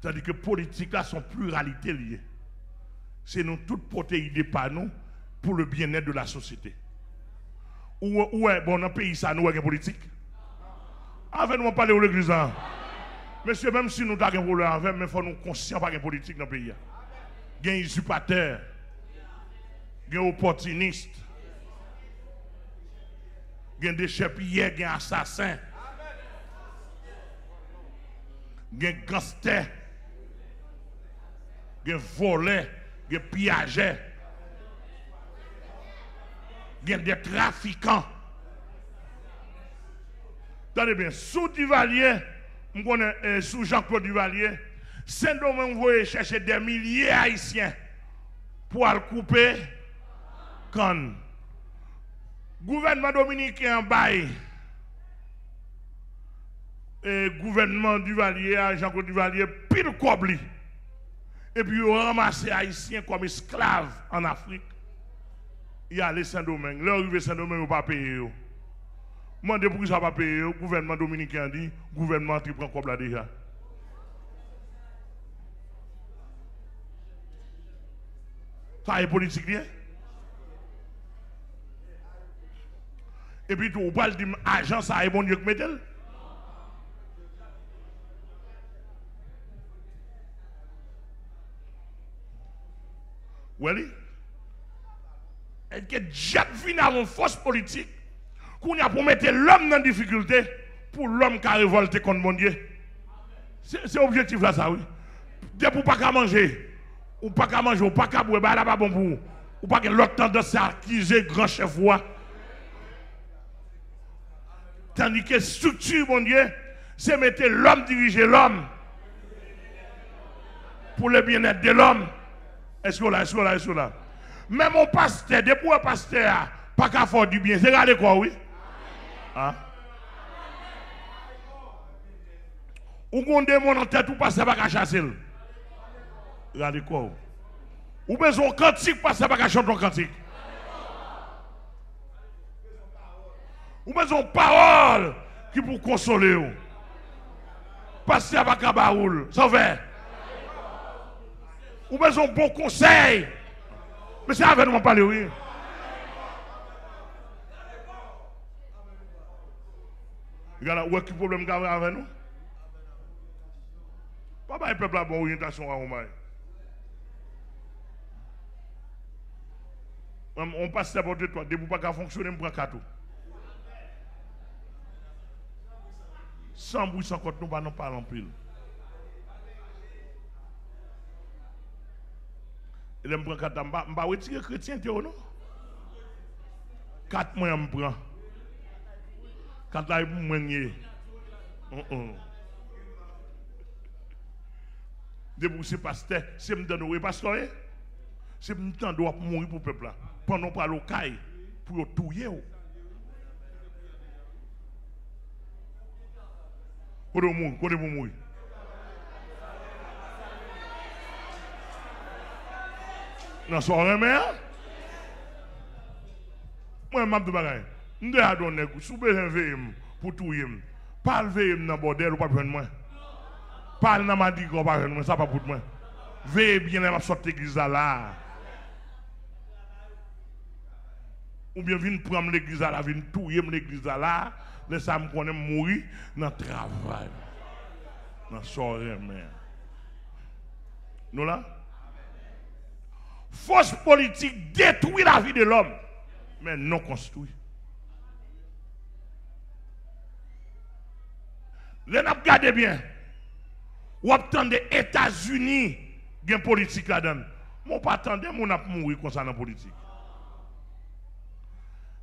C'est-à-dire que les politiques sont pluralité liées. C'est nous toutes porter idées par nous pour le bien-être de la société. Où est bon dans le pays ça nous avec politique? Avec nous on parle de l'église. Monsieur, même si nous avons un problème avec, mais il faut nous conscients pas de politique dans le pays. Il y a des supporters, il y a des opportunistes, il y a des chefs-pillers, il y a des assassins. Il y a des gangsters, des volets, des pillagers, des trafiquants. Tenez bien, sous Duvalier, sous Jean-Claude Duvalier, Saint-Domingue voulait chercher des milliers d'Haïtiens pour aller couper canne. Gouvernement dominicain en bail. Et gouvernement Duvalier, Jean-Claude Duvalier, pile cobli. Et puis, ils ont ramassé Haïtiens comme esclaves en Afrique. Ils allaient à Saint-Domingue. Leur arrivée à Saint-Domingue, ils n'ont pas payé. Moi, depuis qu'ils n'ont pas payé, le gouvernement dominicain dit, le gouvernement qui prend cobla déjà. Ça est politique, bien. Et puis, on parle d'agent, ça est bon Dieu que mettez-le. Oui. Et que Jack vient avoir une force politique qu'on a pour mettre l'homme dans la difficulté pour l'homme qui a révolté contre mon Dieu. C'est objectif là, ça, oui. Dès pour pas qu'à manger, ou pas qu'à manger, ou pas qu'à boire, bah là pas bon pour vous. Ou pas que l'autre tendance à accuser grand chef roi. Tandis que structure, mon Dieu, c'est mettre l'homme diriger l'homme pour le bien-être de l'homme. Est-ce que là? Même mon pasteur, depuis un pasteur, pas qu'à faire du bien. C'est regardez quoi, oui? Hein? Ou qu'on démon en tête, ou pasteur pas qu'à chasser. Regardez quoi? Ou besoin cantique, pasteur pas qu'à chanter un cantique. Ou besoin parole qui pour consoler. Pasteur pas qu'à baoul. Ça va? Ou besoin de bons conseils. Mais c'est avec nous, on parle, oui. Regarde, où est-ce qu'il y a un problème avec nous? Papa, le peuple a bonne orientation à Romain. On passe à votre toit. Dès que vous ne pouvez pas fonctionner, vous prenez tout. Sans bruit, sans côté, nous ne parlons pas en pile. Et je prends 4 ans, je ne vais pas retirer les chrétiens, non? 4 mois, je me prends. 4 ans, je me prends. Débrouiller pasteur, c'est me donner pasteur. C'est me donner pour mourir pour le peuple. Pendant qu'on parle au caille, pour tout tuer. Quand on mourir. Dans son remède, moi, je suis de la donne, je suis besoin de pour tout. Parle de dans le bordel, pas besoin de moi. Parle dans ma digue, pas besoin de moi, ça pas pour moi. Veille bien, je suis sorti de l'église là. Ou bien, viens prendre l'église là, viens tout l'église là, laissez-moi mourir dans le travail. Dans son remède. Nous là? Force politique détruit la vie de l'homme, mais non construit. Les n'a regardez bien. Ou attendez des États-Unis gain politique là-dedans. Mon pas attendez mon n'a mourir comme ça dans politique.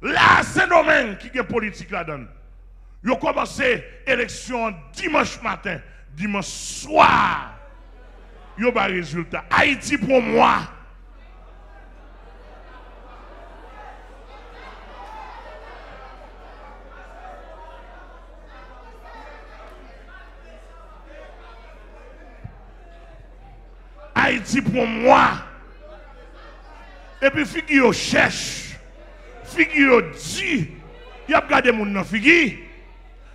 Là c'est domaine qui gain politique là-dedans. Yo commencé élection dimanche matin, dimanche soir. Yo ba résultat. Haïti pour moi. Haïti pour moi. Et puis figure cherche. Figure dit. Il a regardé mon nom figure.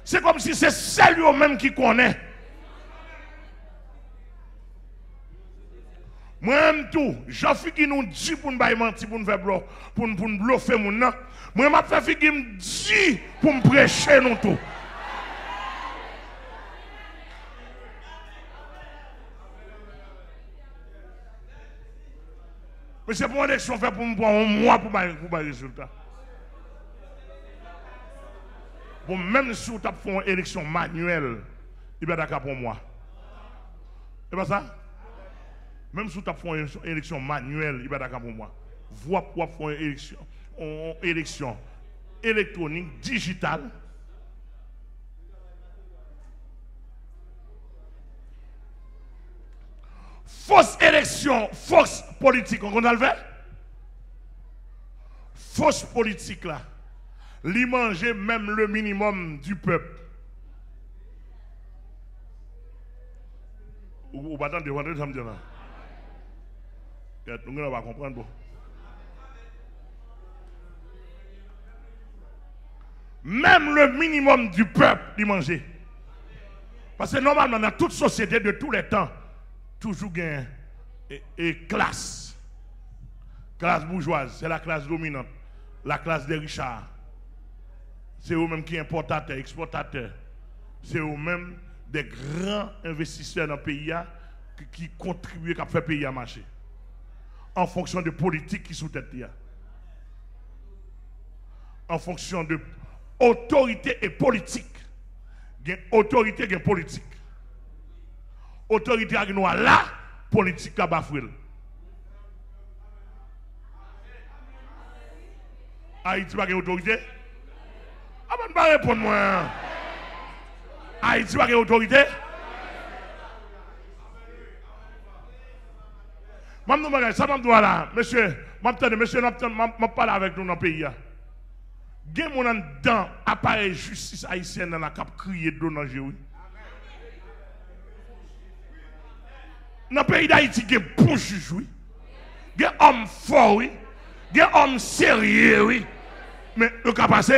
C'est comme si c'est celle même qui connaît. Moi-même tout, j'en fais qui nous dit pour nous mentir, pour nous faire bloc, pour nous bluffer mon nom. Moi-même je fais qui me dit pour me prêcher nous tout. Mais c'est pour une élection faite pour me prendre un mois pour mes résultats. Bon, même si vous avez fait une élection manuelle, il n'y a pas d'accord pour moi. C'est pas ça? Même si vous avez fait une élection manuelle, il n'y a pas d'accord pour moi. Vous avez fait une élection électronique, digitale. Fausse élection, fausse politique, on a le fait? Fausse politique là. Li manger même le minimum du peuple. Ou pas attendre vendredi samedi là. Nous ne va pas comprendre. Même le minimum du peuple li manger. Parce que normalement dans toute société de tous les temps, toujours gain et classe. Classe bourgeoise, c'est la classe dominante, la classe des richards. C'est eux-mêmes qui sont importateurs, exportateurs. C'est eux-mêmes des grands investisseurs dans le pays qui contribuent à faire le pays à marcher. En fonction de politiques qui sont sous tête. En fonction de autorité et politique. Autorité et politique. Autorité à nous là, politique à bafouille. Haïti n'a pas d'autorité. Ah ben, je ne vais pas répondre moi. Haïti n'a pas d'autorité. Maman, ça m'a dit là, monsieur, monsieur, m'a parlé avec nous dans le pays. Il y a des gens dans l'appareil justice haïtienne dans la cap crier de dans le pays d'Haïti, il y a des bons juges, il y a des hommes forts, il y a des hommes sérieux, mais le cas passé.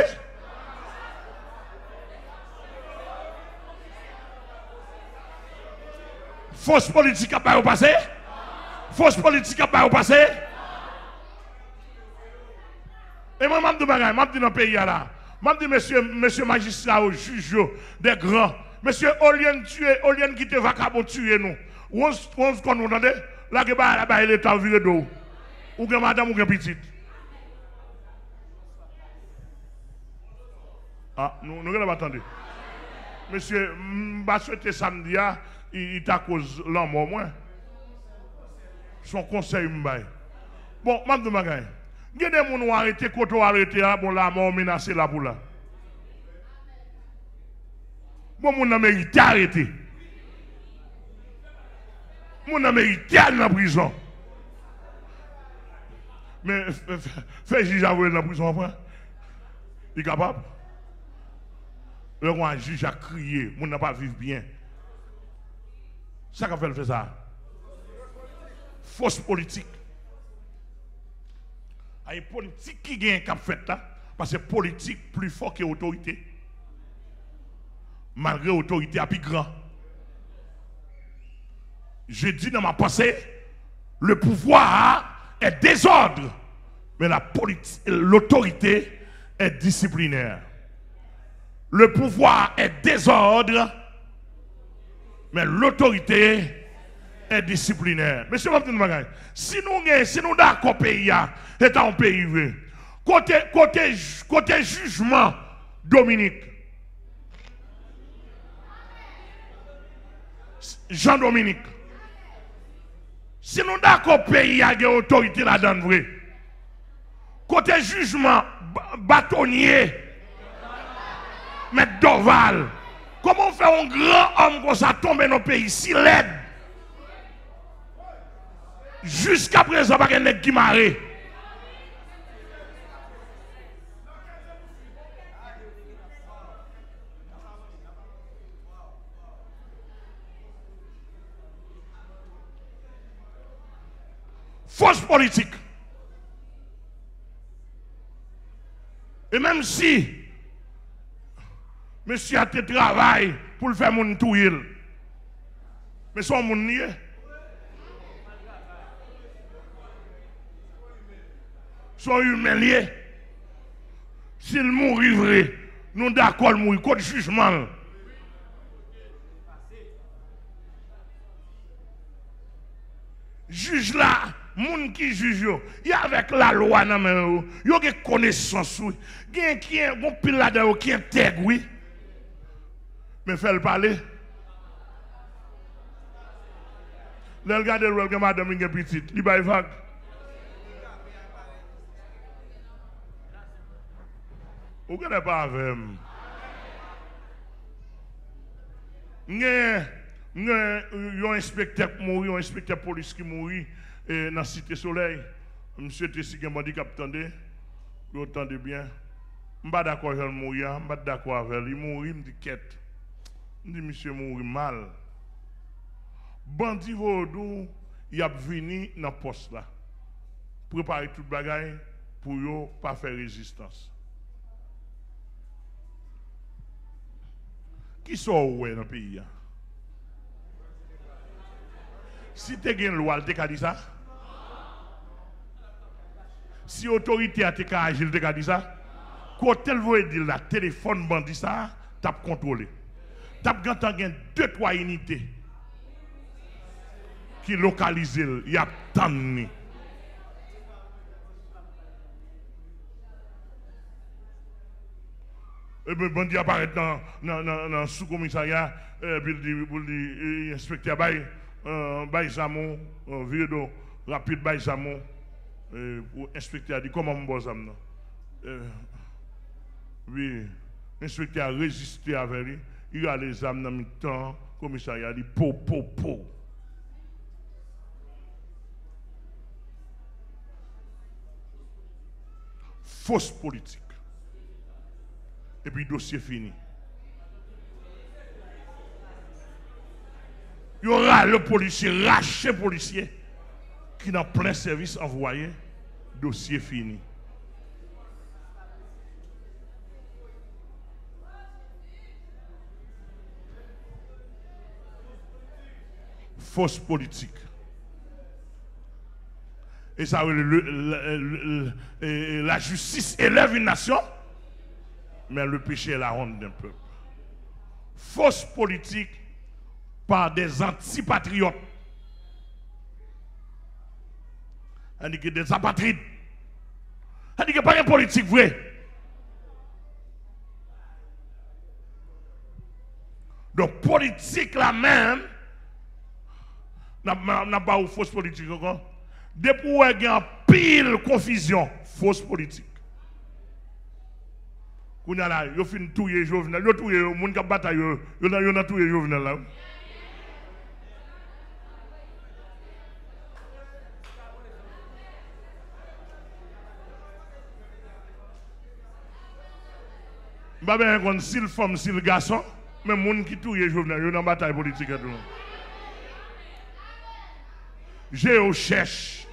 Fausse politique à pas au passé. Fausse politique à pas au passé. Et moi, je dis dans le pays là. Je dis, monsieur magistrat, au juge, des grands. Monsieur, au lieu de tuer, au lieu de quitter vacabon, tuer nous. On se qu'on entendait, là, il est en viré d'eau. Ou que madame ou que petite. Ah, nous ne l'avons pas attendu. Monsieur, je souhaite samedi. Il t'a cause l'homme au moins. Son conseil me baille. Bon, Mme de Magaye, il y a des gens qui ont arrêté, qui ont arrêté, bon, la mort menacée là pour là. Bon, mon a mérité arrêté. Mon a mérité aller en prison. Mais, fais juge à vous dans la prison après. Il est capable. Le roi juge a crié, mon n'a pas vivre bien. Ça qu'a fait ça. Fausse politique. Il y a une politique qui gagne qu'a fait là. Parce que politique plus fort que l'autorité. Malgré l'autorité, elle est plus grande. Je dis dans ma pensée, le pouvoir est désordre. Mais l'autorité est disciplinaire. Le pouvoir est désordre. Mais l'autorité est disciplinaire. Mais si nous d'accord pays, c'est un pays vrai. Côté jugement, Dominique. Jean-Dominique. Si nous d'accord pays, il y a autorité là-dedans vrai. Côté jugement, bâtonnier, maître Doval. Comment faire un grand homme comme ça tomber dans le pays si laid? Jusqu'à présent, il n'y a pas de guimaré. Fausse politique. Et même si monsieur a te travail pour le faire mon touil, mais son mon nié. Son humain lié. S'il mourit vrai, nous d'accord mourir contre jugement. Juge là. Moun qui juge yo, y avec la loi nan men yo, yo gen connaissance oui, gen ki bon pile la dedans qui intègre oui. Mais fait le parler. Le regarder le gen madame gen petite, li bay vague. Ou gade pas avec Yon inspecteur mouri, yon inspecteur police qui mouri. Et dans la Cité Soleil, monsieur Tessi Gambandi qui a attendu, vous entendez bien, je ne suis pas d'accord avec lui, je ne suis pas d'accord avec lui, il mourit, je dis quête. Je dis, monsieur mourit mal. Bandi Vaudou, il a venu dans le poste là, préparer tout le bagaille pour ne pas faire résistance. Qui sont oué dans le pays? Si tu as une loi, tu as dit ça? Si l'autorité a été agile, tu as dit ça? Quand elle voit dire la téléphone bandit ça, tu as contrôlé. Tu as deux, trois unités qui localisent, il y a tant de temps. Et bien, bandit apparaît dans le sous-commissariat, et puis l'inspecteur Baye. Baïsamon, Virdo, rapide Baïsamon, pour inspecteur a dit comment mon Zamon. Oui, l'inspecteur a résisté avec lui, il a les âmes dans le temps, le commissariat a dit po. Fausse politique. Et puis dossier fini. Il y aura le policier, raché policier, qui dans plein service envoyé, dossier fini. Fausse politique. Et ça, la justice élève une nation, mais le péché est la honte d'un peuple. Fausse politique. Par des antipatriotes. On dit que des apatrides. On dit que pas un politique vrai. Donc, politique la même, n'a pas une fausse politique encore. Depuis où il y a pile confusion, fausse politique. Quand a là, il fin tout les Jovenel, il tout les monde qui bataille, il a tout les Jovenel là. Bah ben, quand si le femme, si le garçon, mais les gens qui touillent Jovenel, ils sont en bataille politique. J'ai cherche.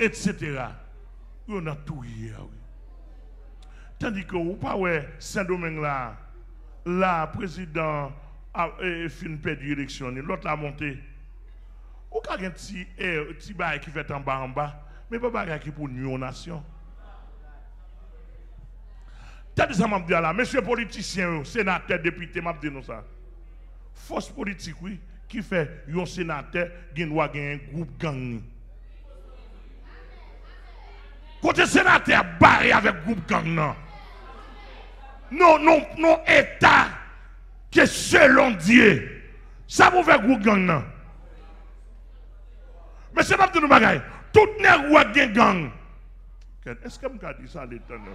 Etc. Ils ont touillé. Tandis que, ou pas, ouais, Saint-Domingue là, le président a fini de perdre l'élection, l'autre l'a monté. Ou quand il y a un petit bail qui fait en bas, mais pas bail qui pour une nation. T'as dit ça, m'a dit là, monsieur politicien, sénateur, député, m'a dit non ça. force politique oui, qui fait un sénateur qui doit gagner un groupe gang. Quand le sénateur barré avec groupe gang, non. Non, non, non, État qui est selon Dieu. Ça vous fait groupe gang, non. Mais c'est pas tout le bagaille. Tout n'est pas de gang. Est-ce que vous avez dit ça à l'Éternel?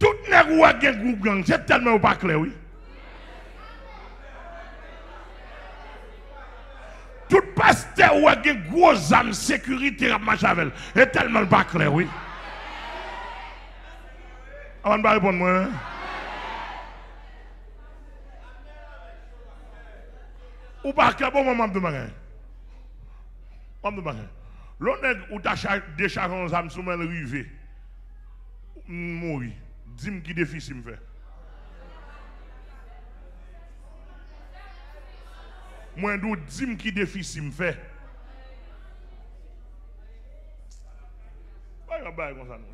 Tout n'est pas de groupe gang. C'est tellement pas clair, oui. Tout pasteur ou a des gros âmes sécurité à Machavel est tellement pas clair, oui. Avant de répondre, moi. Ou pas clair, bon moment de marin. L'on est ou t'as déchargé nos âmes sous le rivet. Mourir. Dis-moi qui déficit me fait. Moi, je dis qui déficit me fait. Pas de bail comme ça, non.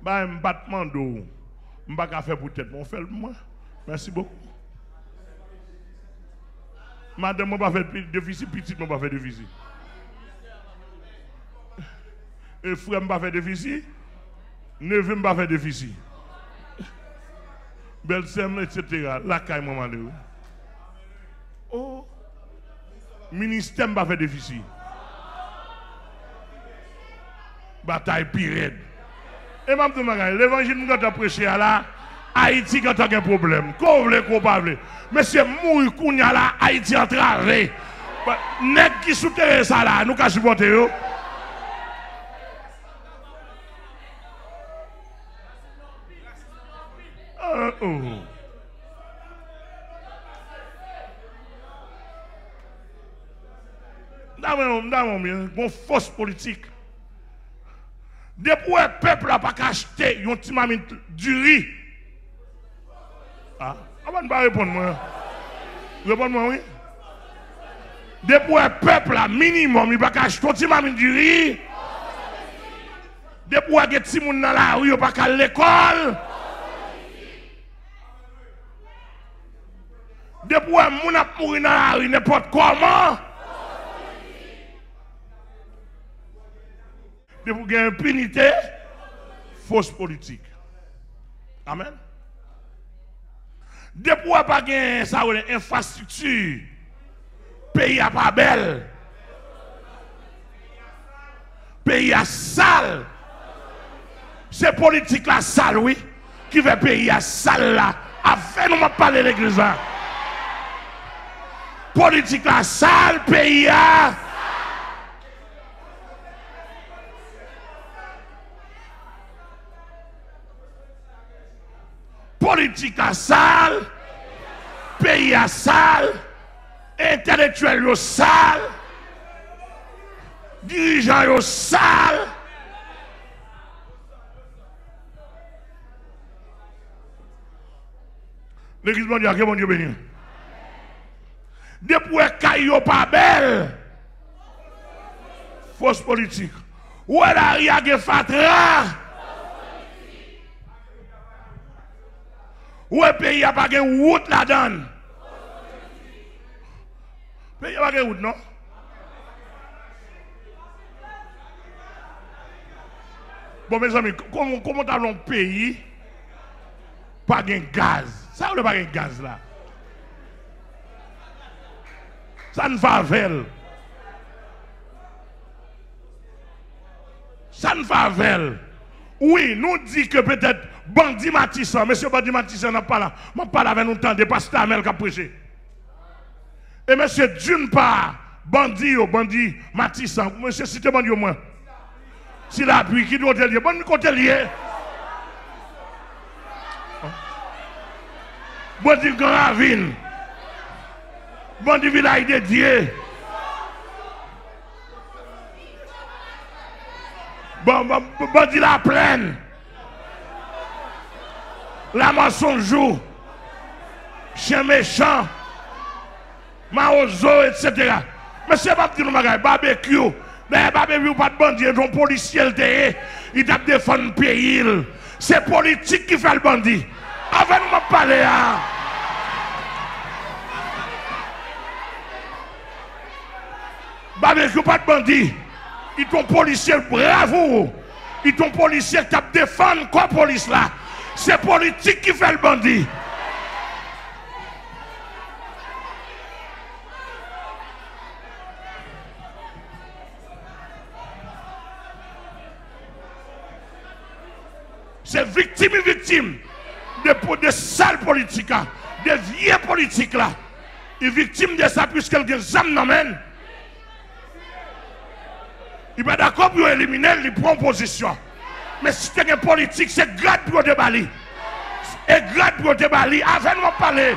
Bah, un battement d'eau. Je ne vais pas faire pour tête. On fait le moins. Merci beaucoup. Madame, je ne vais pas faire déficit. Petite, je ne vais pas faire déficit. Et frère, je ne vais pas faire déficit. Neveu, je ne vais pas faire déficit. Belsem, etc. La caille, maman. Oh, ministère m'a fait déficit. Bataille pirate. Et m'a dit, l'évangile nous a prêché à la Haïti quand t'as un problème. Qu'on veut, qu'on pas veut. Mais c'est mourir, qu'on y a là, Haïti en travers. Nèg qui soutient ça là, nous qu'a supporté yo. Bon force politique. Depuis le peuple n'a pas acheté un petit mamin du riz. Ah, on ne va pas répondre moi. Répondre-moi, oui. Depuis le peuple a minimum, il n'a pas acheté un petit mamin du riz. Depuis que petit monde dans la rue, il n'a pas qu'à l'école. Depuis que moun a mouru dans la rue, n'importe comment. De vous gagner impunité, fausse politique. Amen. De pouvoir pas gagner ça, infrastructure, pays à pas belle, pays à sale. C'est politique la sale, oui, qui fait pays à sale là. Afin de ne pas parler de l'église. Politique la sale, pays à. Politique à sale, pays à sale, intellectuel au sale, dirigeant au sale. L'église mondiale, que mon Dieu bénisse. Depuis que Caillou pas belle, fausse politique. Ou elle a rien de fatra. Où est le pays a pas de route là-dedans? Le pays a pas de route, non? Bon, mes amis, comment t'as un pays pas de gaz? Ça, on n'a pas de gaz là. Ça ne va vel. Ça ne va vel. Oui, nous dit que peut-être Bandi Matissan, monsieur Bandi Matissan n'a pas là. Je parle avec nous tant de Pasteur Amel qui a prêché. Et monsieur d'une part, Bandi Matissan, monsieur cité Bandi au moins. Si la pluie, qui doit être lié, bon côté lié. Bandi Gravine, Bandi Village de Dieu. Bandi La Plaine. La maçon joue, chien méchant, maozo, etc. Mais c'est pas petit nous barbecue, D'ailleurs, pas de bandit, ton policier, il tape défendre le pays. C'est politique qui fait le bandit. Avant de me parler, Barbecue pas de bandit. Ils sont policiers, bravo. Ils sont policiers qui défendent quoi, police là? C'est politique qui fait le bandit. C'est victime et victime de sales politiques, de vieux politiques là. Et victime de ça, puisqu'elle a des âmes n'emmène. Il n'est pas d'accord pour éliminer, il prend position. Mais si tu es politique, c'est grave pour déballer. C'est grave pour déballer. Avant de parler,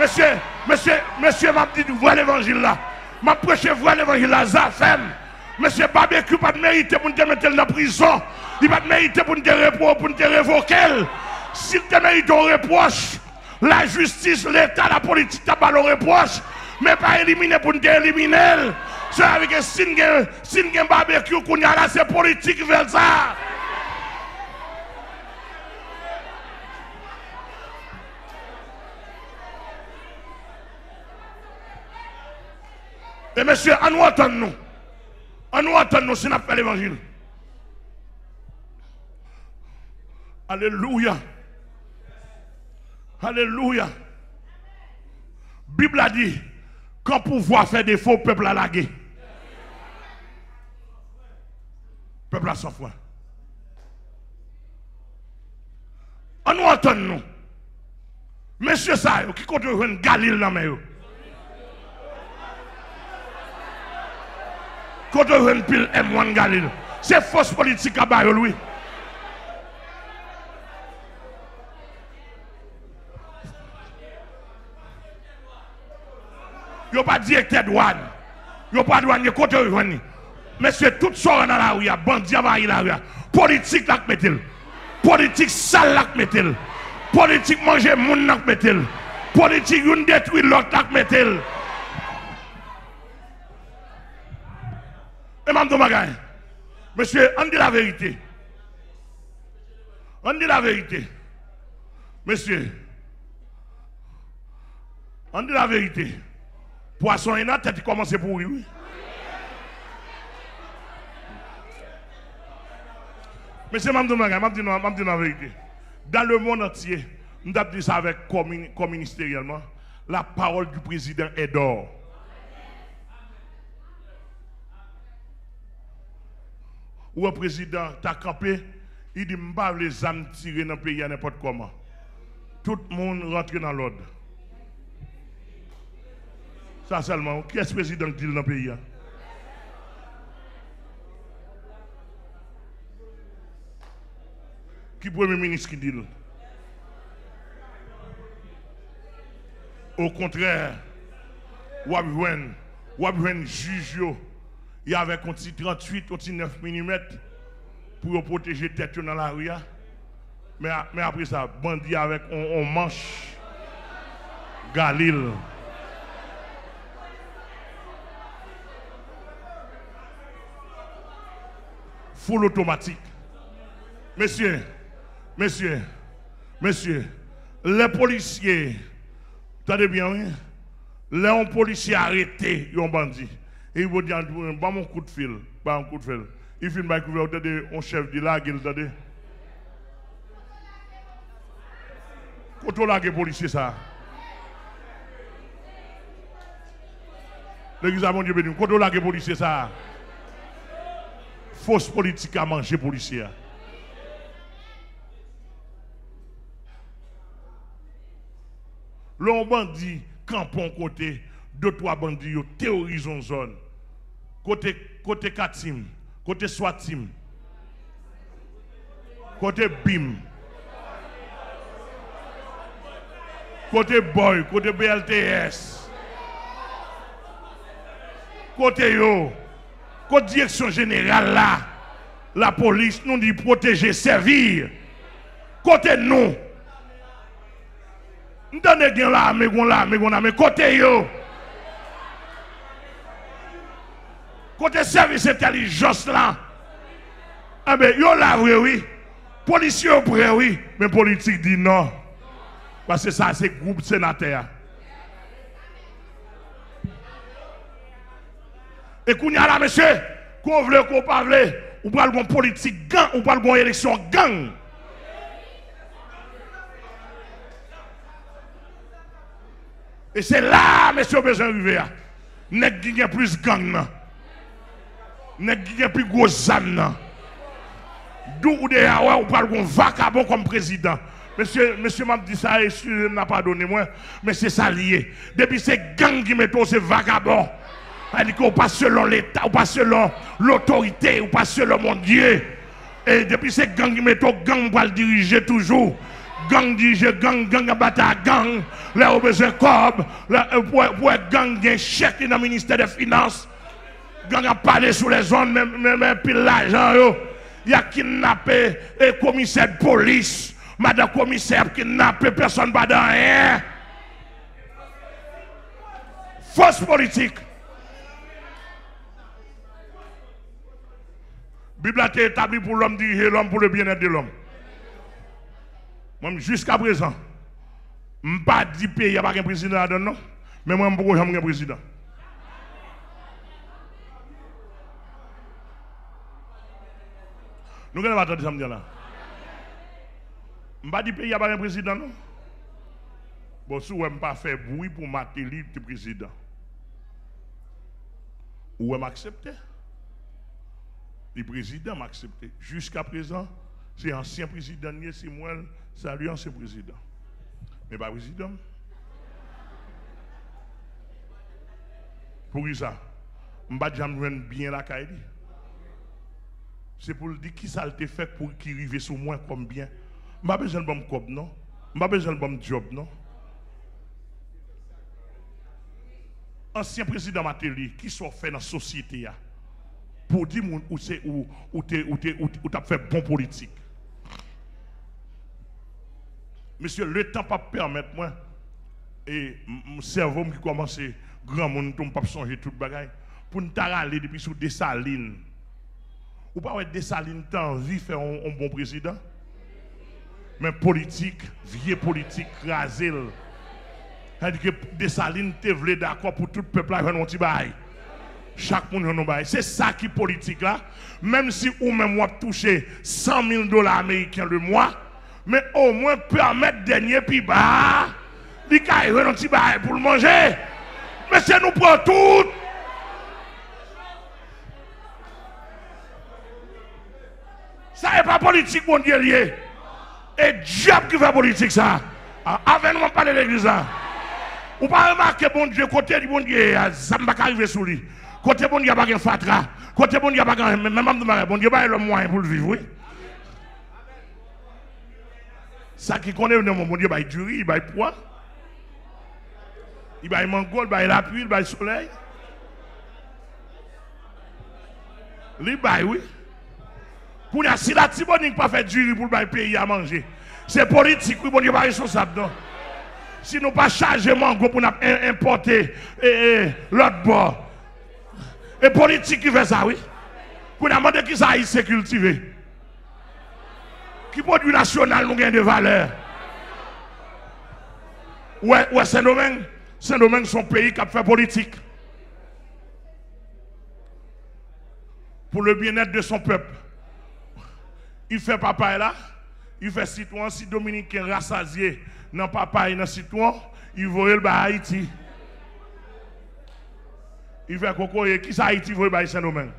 monsieur m'a dit de voir l'évangile là. M'a prêché voir l'évangile là, ça ferme. Monsieur Barbecue pas de mérite pour te mettre dans la prison. Il pas de mérite pour te révoquer. S'il te mérite, on reproche. La justice, l'État, la politique, t'as pas le reproche. Mais pas éliminer pour te éliminer. C'est avec un signe Barbecue qu'on y a là, c'est politique qui fait ça. Et monsieur, à nous attendons. À nous attendons si nous faisons l'évangile. Alléluia. Alléluia. La Bible a dit, quand pouvoir fait défaut, le peuple a lagué. Le peuple a sans foi. À nous attendons. Monsieur Sayo, qui compte une Galil dans mes yeux. Quand on veut pile M1 Galil, c'est fausse politique à Bayo Louis. Il n'y a pas de directeur douane. Il n'y a pas de douane, quand on veut. Mais c'est tout ça dans la rue, bandit à la rue. Politique là que mettez-le. Politique sale là que mettez-le. Politique manger moun là que mettez-le. Politique une détruit l'autre là que mettez-le. Et Mme Domagay, monsieur, on dit la vérité. On dit la vérité. Monsieur, on dit la vérité. Poisson et la tête commence à pourrir. Oui. Monsieur, Mme Domagay, je dis la vérité. Dans le monde entier, nous avons dit ça avec comministériellement, la parole du président est d'or. Ou un président t'a campé, il dit m'ba les âmes tirer dans le pays à n'importe comment. Tout le monde rentre dans l'ordre. Ça seulement, qui est ce président qui dit dans le pays? Qui premier ministre qui dit? Au contraire, Wabwen juge. Il y avait 38, 39 mm pour protéger tête dans la rue. Mais après ça, bandit avec on manche. Galil. Full automatique. Messieurs, les policiers, attendez bien, oui? Les policiers arrêtés, ils ont bandit. Et il vous dit, pas mon coup de fil, pas un coup de fil. Il finit par couvrir, on chef de la gueule, attendez. Quand on lague policier, ça. L'église a mon Dieu béni, quand on lague policier, ça. Fausse politique à manger policier. L'on bandit, campon côté, deux, trois bandits, théorisent en zone. Côté Katim, côté Swatim, côté BIM, côté Boy, côté BLTS, côté Yo, côté Direction Générale là, la police nous dit protéger, servir, côté nous. Nous donnons des gens là, mais côté Yo. Côté service intelligence là. Ah ben, yon la vrai, oui. Policiers au prêt, oui. Mais politique dit non. Parce que ça, c'est groupe sénateur. Et qu'on y a là, monsieur, qu'on veut, qu'on parle, ou parle bon politique gang, ou parle bon élection gang. Et c'est là, monsieur, besoin d'arriver. Nèg qui a plus gang, nèg qui a plus gros âme. D'où ou de Yahweh, ou parle bon vacabon comme président. Monsieur m'a dit ça, excusez-moi, n'a pas donné moi, mais c'est ça lié. Depuis c'est gang qui met tout, c'est vagabond. C'est-à-dire qu'on passe selon l'État, on passe selon l'autorité, on passe selon mon Dieu. Et depuis ces gangs, gang va le diriger toujours. Gang dirige gang, gang à bataille gang. Là, on a besoin de corps. Pour être gang, il y a un chèque dans le ministère des Finances. Gang a parlé sur les zones, même pile l'argent. Il y a kidnappé et commissaire de police. Madame commissaire kidnappé, personne ne va dans rien. Fausse politique. La Bible a été établie pour l'homme, diriger l'homme pour le bien-être de l'homme. Moi, jusqu'à présent, je ne dis pas que le pays n'a pas de président à donner, mais moi, je ne suis pas un président. Nous allons attendre ce samedi là. Je ne dis pas que le pays n'a pas de président. Bon, si on ne pas faire bruit pour Martelly, le président, ou on m'accepte. Les présidents m'ont accepté. Jusqu'à présent, c'est l'ancien président Niel Simuel, salut ancien président. Mais pas président. Pour ça, je ne vais pas bien la caille. C'est pour dire qui ça le fait pour qu'il arrive sur moi comme bien. Je n'ai pas besoin de bon job, non. Je n'ai pas besoin de bon job, non. Ancien président Martelly, qui sont fait dans la société? Pour dire où c'est où tu as fait bon politique. Monsieur, le temps pas permettre moi et mon cerveau qui commence grand monde tombe pas songer tout bagaille pour ne t'aller depuis sous Dessalines. Ou pas ouais Dessalines tant vie faire un bon président. Mais politique, vieux politique crasé. C'est-à-dire que Dessalines te voulait d'accord pour tout le peuple à faire un petit bail. Chaque monde nous baille. C'est ça qui est politique là. Même si ou même moi toucher 100 000 $ américains le mois, mais au moins permettre dernier puis bah, les cailles renoncer bah pour le manger. Mais c'est nous prend tout. Ça n'est pas politique mon Dieu lié. Et diable qui fait politique ça. Avec nous parler de l'église là. Ou pas remarquer bon Dieu côté du bon Dieu, ça ne va pas arriver sur lui. Côté bon Dieu a pas un fatra, côté bon Dieu a pas un même bon Dieu pas le moyen pour le vivre, oui. Ça qui connaît mon Dieu, il du riz, il poids, il mangole, il la pluie, il soleil. Il bail oui. Pour la si la tibonique pas fait du riz pour le pays à manger, c'est politique, oui, bon Dieu pas responsable non. Si nous pas charger mango pour importer l'autre bord. Et politique qui fait ça, oui. Pour demander qui ça ici cultivé. Qui produit national nous gagne de valeur. Ouais, Saint-Domingue. Saint-Domingue, son pays qui a fait politique. Pour le bien-être de son peuple. Il fait papa là. Il fait citoyen. Si Dominicain rassasié dans papa et dans citoyen, il va aller à Haïti. Il fait coco et qui ça Haïti veut bailler Saint-Domingue?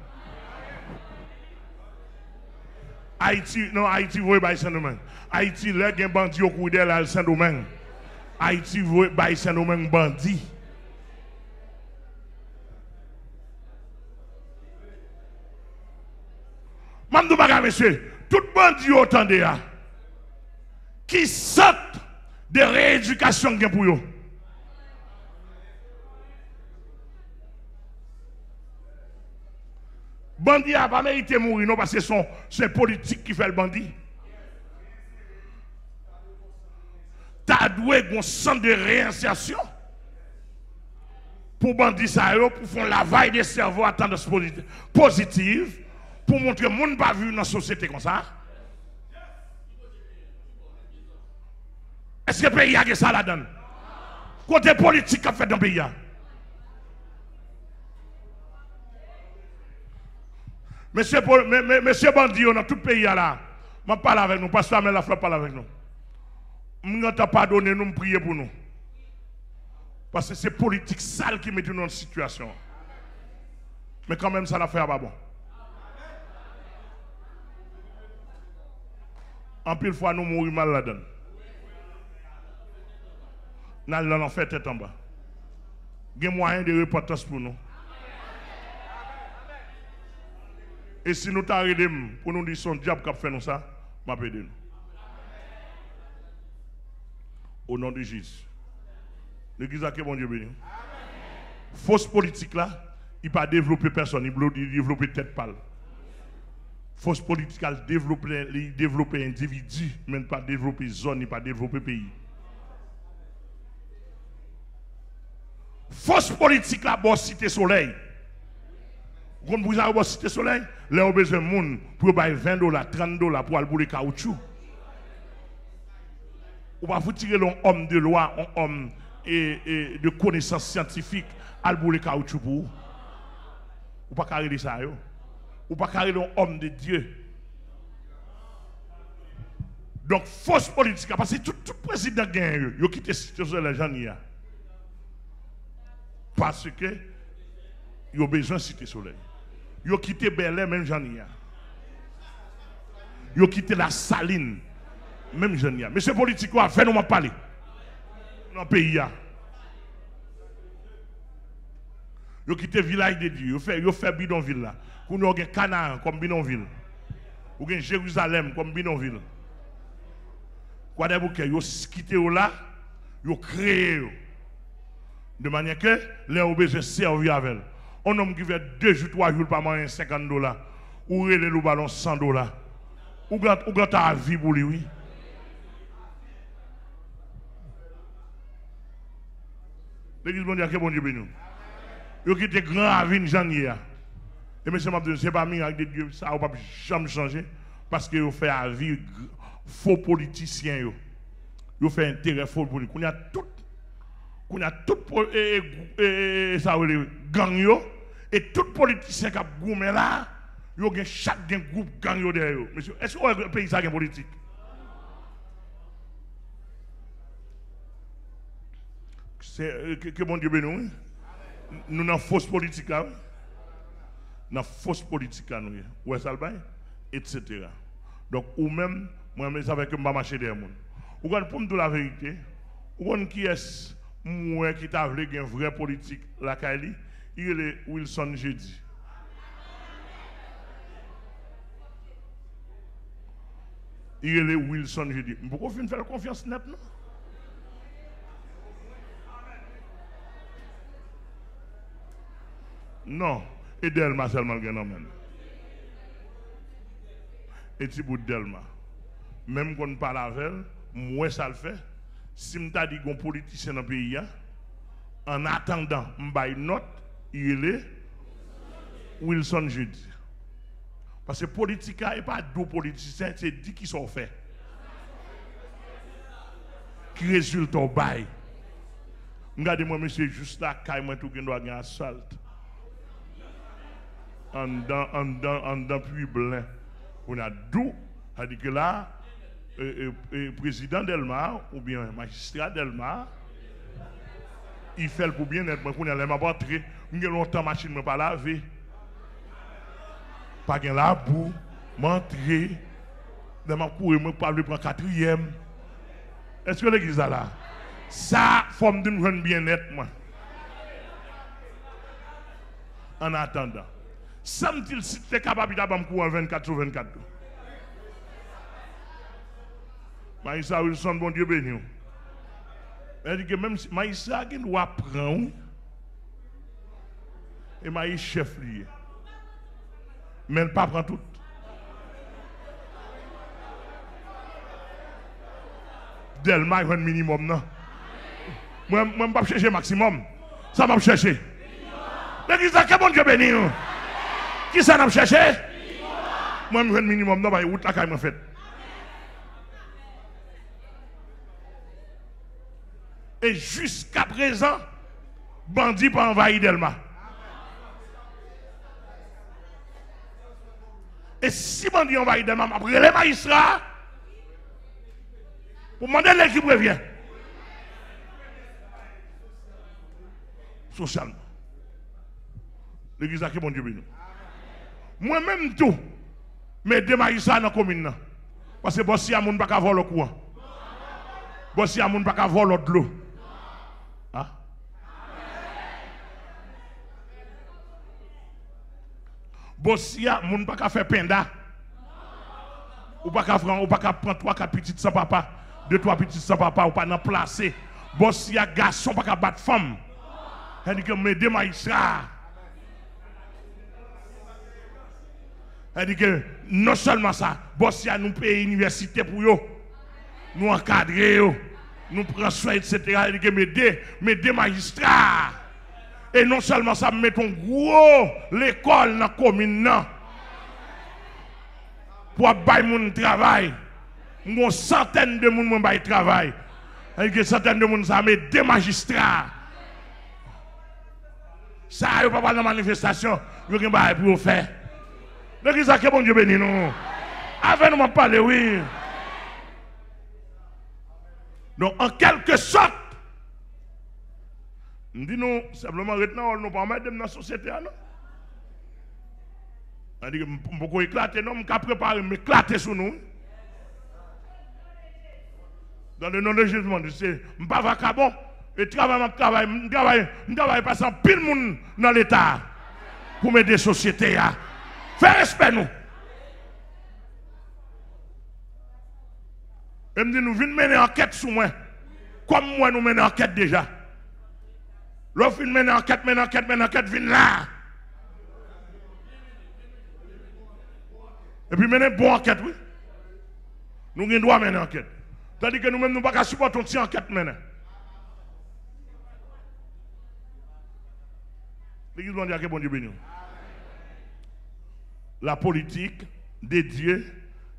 Haïti, non, Haïti veut bailler Saint-Domingue. Haïti, là, il y a un bandit au coude à Saint-Domingue. Haïti veut bailler Saint-Domingue bandit. Mme Baga, monsieur, tout bandit autant de là qui sortent de rééducation pour eux. Bandit n'a pas mérité mourir, non, parce que c'est politique qui fait le bandit. T'as doué un centre de réinsertion. pour bandit ça, pour faire la vaille des cerveaux à tendance positive, pour montrer que le monde n'a pas vu dans la société comme ça. Est-ce que le pays a ça là-dedans? Côté politique qu'a fait dans le pays. Monsieur Bandio, dans tout le pays là, je parle avec nous, Pasteur Amel LAFLEUR parle avec nous. Nous ne t'avons pas donné, nous prions pour nous. Parce que c'est politique sale qui met nous dans une situation. Mais quand même, ça n'a fait pas bon. En pile fois, nous mourons mal là-dedans. Nous allons faire tête en bas. Il y a moyen de repentance pour nous. Et si nous t'arrêtons pour nous dire son diable qui a fait nous ça, m'a pédé nous. Au nom de Jésus. L'église a que bon Dieu béni. Fausse politique là, il pas développer personne, il développer tête pâle. Fausse politique, il développer individu, mais pas développer zone, il pas développer pays. Fausse politique là, bon cité soleil. Quand vous avez cité soleil, vous avez besoin de monde pour payer $20, $30 pour aller pour le caoutchouc. Ou pas vous tirer l'homme homme de loi, un homme et de connaissances scientifiques aller pour le caoutchouc pour vous. Ou pas carrer ça. Ou pas carrer l'homme homme de Dieu. Donc, fausse politique, parce que tout président gagne, il a quitté cité soleil, j'en ai. Parce que il a besoin de cité soleil. Ils ont quitté Berlin, même Jania. Ils ont quitté la Saline, même Jania. Monsieur politique, quoi, fait nous parler. Dans le pays. Ils ont quitté le village de Dieu. Ils ont fait bidonville là. Ils ont fait Canaan comme bidonville. Ils ont fait Jérusalem comme bidonville. Ils ont quitté là. Ils ont créé. De manière que les ont besoin de servir avec eux. Un homme qui fait 2 jours, 3 jours par mois, $50, ou relève le ballon $100, ou gâte à vie pour lui, oui. L'église mondiale, que bon Dieu béni. Yo qui était grand à vie, janvier. Et monsieur m'a dit, c'est pas miracle de Dieu, ça n'a pas jamais changé, parce que vous fait à vie faux politiciens, vous fait intérêt faux pour lui. Qu'on a tout ça les gangs et tout politicien qui a goumé là, yo gen chaque groupe gang derrière eux. Monsieur, est-ce que le pays ça gen politique? C'est que bon Dieu béni. Nous n'avons fausse politique là. Nous avons fausse politique là nous. Ouais ça le bail etc. Donc ou même moi mais avec que m'a marcher derrière monde. Ou quand pour me dire la vérité, ou quand qui est moi qui t'a voulu une vraie politique, la Kali, il est Wilson Jeudi. Il est Wilson Jeudi. Pourquoi vous ne faites pas confiance net, non? Non. Et Delma seulement le même. Et Tibo Delma. Même quand on parle avec elle, moi ça le fait. Si m'ta dit gon politicien dans pays en attendant m'bay note il est Wilson Jeudi parce que politique n'est pas deux politiciens c'est 10 qui sont faits qui résulte au bail regardez moi monsieur juste là kay moi tout gen doit gen assalte en dans puis blanc on a dou ça dit que là président Delma ou bien magistrat Delma, il fait le pour bien être. Je ne vais pas entrer. Je vais longtemps machine ne pas laver. Pas de la boue. M'entrer. Je vais courir. Je vais parler pour un 4e. Est-ce que l'église a là? Ça, forme d'une jeune bien-être. En attendant, ça me dit si tu es capable de courir 24/24. Maïssa Wilson, bon Dieu béni. Elle dit que même si Maïssa a une loi prend, et Maïssa chef lié. Mais elle ne prend pas tout. Delma, il y a un minimum, non? Moi, je ne vais pas chercher maximum. ça m'a cherché. Mais qui ça que bon Dieu béni? Qui ça m'a cherché? Moi, je veux un minimum, non, route la caille m'a fait. Et jusqu'à présent, bandit pas envahi Delma. Et si bandit envahi Delma, après les magistrats, pour demander l'équipe revient. Socialement. L'église a qui bon Dieu béni. Moi-même tout, mais deux magistrats dans la commune. Parce que bon, si y a moun pas qu'à voir le courant. Bon, si y a moun pas qu'à voir l'autre l'eau. Bossia, moun ne peut pas faire penda. Ou pas qu'à prendre trois petites sans papa, deux trois petites sans papa, ou pas n'en placer. Bossia, garçon, pas qu'à battre femme. Elle dit que mes deux maïsra. Elle dit que non seulement ça, Bossia nous paye université pour eux, nous encadrer eux, nous prendre soin, etc. Elle dit que mes deux maïsra. Et non seulement ça, mais ton gros l'école dans la commune. Pour bailler mon travail. Une centaine de monde bailler travail. Une centaine de monde, ça met des magistrats. Ça, il n'y a pas de manifestation. Il n'y a pas de pour faire. Donc, il y a que bon Dieu béni nous. Avec nous, on parle, oui. Donc, en quelque sorte, dis-nous, simplement, retenons, nous ne pouvons pas mettre dans la société. On dit que beaucoup éclater, non, on peut préparer, mais éclater sur nous. Dans le nom de Jésus, je ne pas vacabon, et travaille pas sans pile monde dans l'État pour mettre des sociétés. Fais respect nous. Et me dit, nous venons mener enquête sur moi. Comme moi, nous menons enquête déjà. L'offre mène enquête, viens là. Et puis mène une bonne enquête, oui. Nous avons le droit de mener enquête. Tandis que nous-mêmes, nous ne pouvons pas supporter une enquête maintenant. L'Église va dire que bon Dieu béni. La politique de Dieu,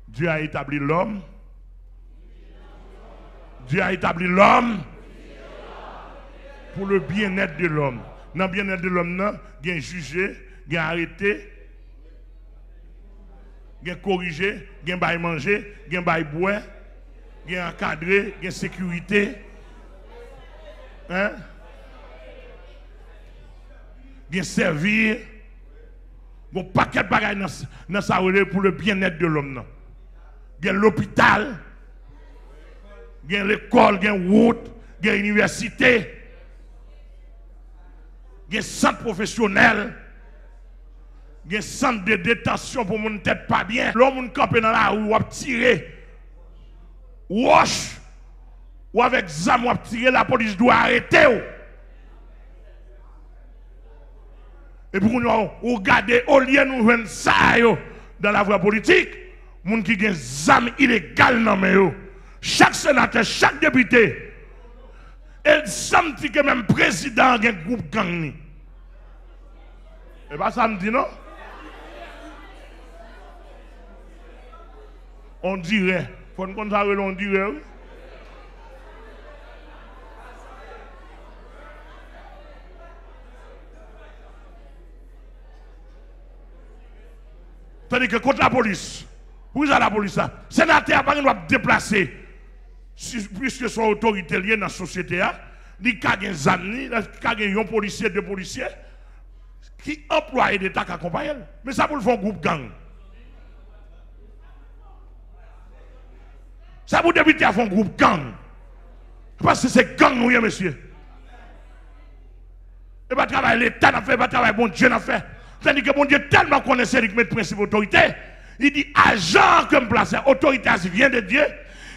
Dieu a établi l'homme. Pour le bien-être de l'homme. Dans le bien-être de l'homme, il y a jugé, il y a arrêté, il y a corrigé, il y a mangé, il y a boire, il y a encadré, il y a sécurité. Hein? Il y a servir. Il y a un paquet de bagages dans sa relève pour le bien-être de l'homme. Il y a l'hôpital, il y a l'école, il y a une route, il y a l'université. Il y a un centre professionnel. Il y a un centre de détention pour mon tête pas bien. L'homme campé dans la rue, ou a tiré. Roche. Ou avec zam, ou a tiré, la police doit arrêter. Et pour nous regarder, au lieu de nous faire ça dans la vraie politique, les gens qui ont zam illégal dans le chaque sénateur, chaque député. Et samedi que même président a un groupe gang. Et pas samedi, non? On dirait. Faut nous compter ça, on dirait. C'est-à-dire que contre la police, où est la police? Le sénateur doit déplacer. Puisque son autorité liée dans la société, il y a des amis, des policiers, des policiers qui emploient l'État qui accompagnent. Mais ça, pour le faire un groupe gang. Ça, pour débuter à faire un groupe gang. Parce que c'est gang, oui, monsieur. Et pas travailler l'État, n'a fait, pas travailler bon Dieu, n'a fait. C'est-à-dire que bon Dieu tellement connaissait les principes d'autorité, il dit agent que me place, autorité vient de Dieu.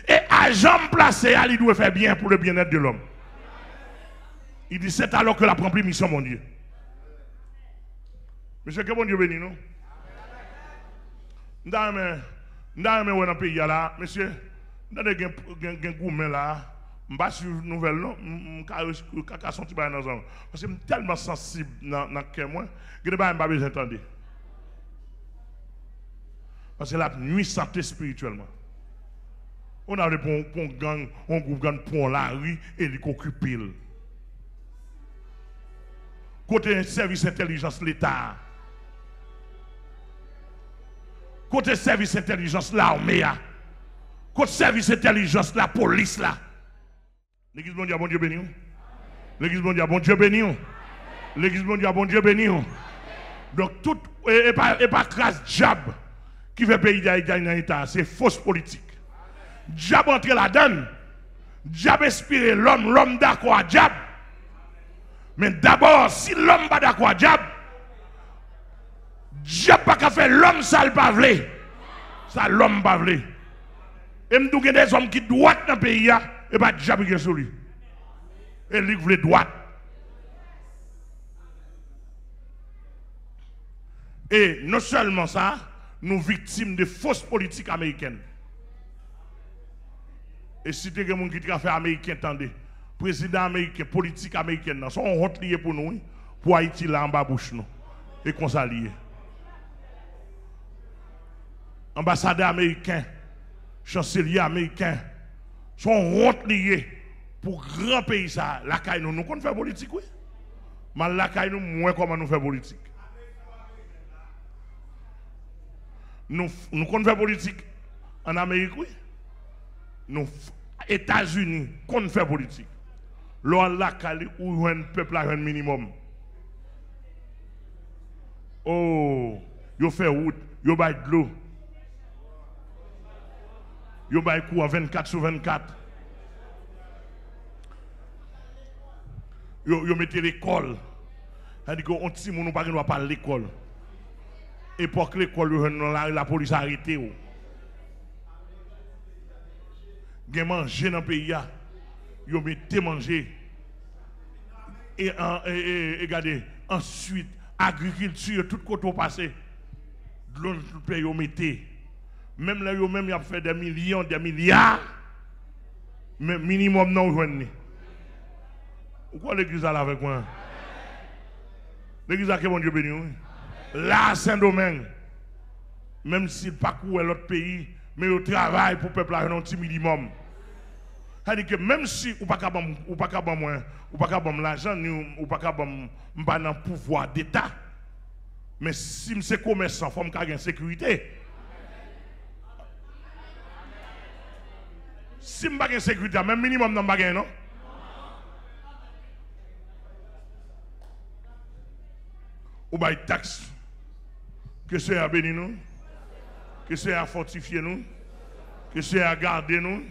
Et agent placé, il doit faire bien pour le bien-être de l'homme. Il dit, c'est alors que la rempli mission, mon Dieu. Monsieur, que bon Dieu béni, non? Dans le pays, là, monsieur, dans le pays, là, Je ne vais pas suivre une nouvelle, parce que je suis tellement sensible dans le cœur, je n'ai pas besoin d'entendre. Parce que la nuit santé spirituellement. On a des bons gangs, on groupe pour la rue et les cocupilles. Côté service intelligence, l'État. Côté service intelligence, l'armée. Côté service intelligence, la police. Là. L'église mondiale, bon Dieu béni. L'église mondiale, bon Dieu béni. L'église mondiale, bon Dieu béni. Donc, tout, et pas crasse jab qui fait payer d'Haïti dans l'État, c'est fausse politique. Jab entre la donne. Jab inspire l'homme, l'homme d'accord à jab. Mais d'abord, si l'homme n'est pas d'accord à jab, jab pas qu'à faire l'homme, ça le pavlé. Ça l'homme pavlé. Et nous avons des hommes qui doivent dans le pays. Et pas déjà pris sur lui. Et lui voulait droite. Et non seulement ça, nous victimes de fausses politiques américaines. Et si tu as quelqu'un qui a fait américain, attendez, président américain, politique américaine, sont honte liés pour nous, pour Haïti là en bas bouche nous. Et qu'on s'allie. Ambassadeur américain, chancelier américain. Sont honte liés pour grand pays ça. La caille nous qu'on fait politique, oui. Mais la caille nous moins comment nous faire politique. Nous qu'on fait politique en Amérique, oui. Nous États-Unis qu'on fait politique. Lors la caille où un peuple a un minimum. Oh, yo fait route, yo bail de l'eau. Yo bay kou à 24 sur 24. Yo mettez l'école. C'est-à-dire qu'on dit qu'on ne va pas à l'école. Et pour que l'école, la police arrête. Il y a manger dans le pays. Yo mettez manger. Et regardez, ensuite, agriculture, tout côté passé. L'autre pays, yo mettez. Même là, vous-même, vous avez fait des millions, des milliards. Mais minimum, non, vous avez. Pourquoi l'église là avec moi? L'église a que mon Dieu béni. Là, Saint-Domingue. Même s'il parcourt l'autre pays, mais vous travaillez pour le peuple à un petit minimum. C'est-à-dire que même si vous n'avez pas de l'argent, vous n'avez pas de pouvoir d'État. Mais si c'est commerçant, il faut qu'il y ait une sécurité. Si je n'ai pas de sécurité, même minimum, je n'ai pas de non. Ou bien taxe. Que ce soit béni nous. Que ce soit fortifié nous. Que ce soit garder nous.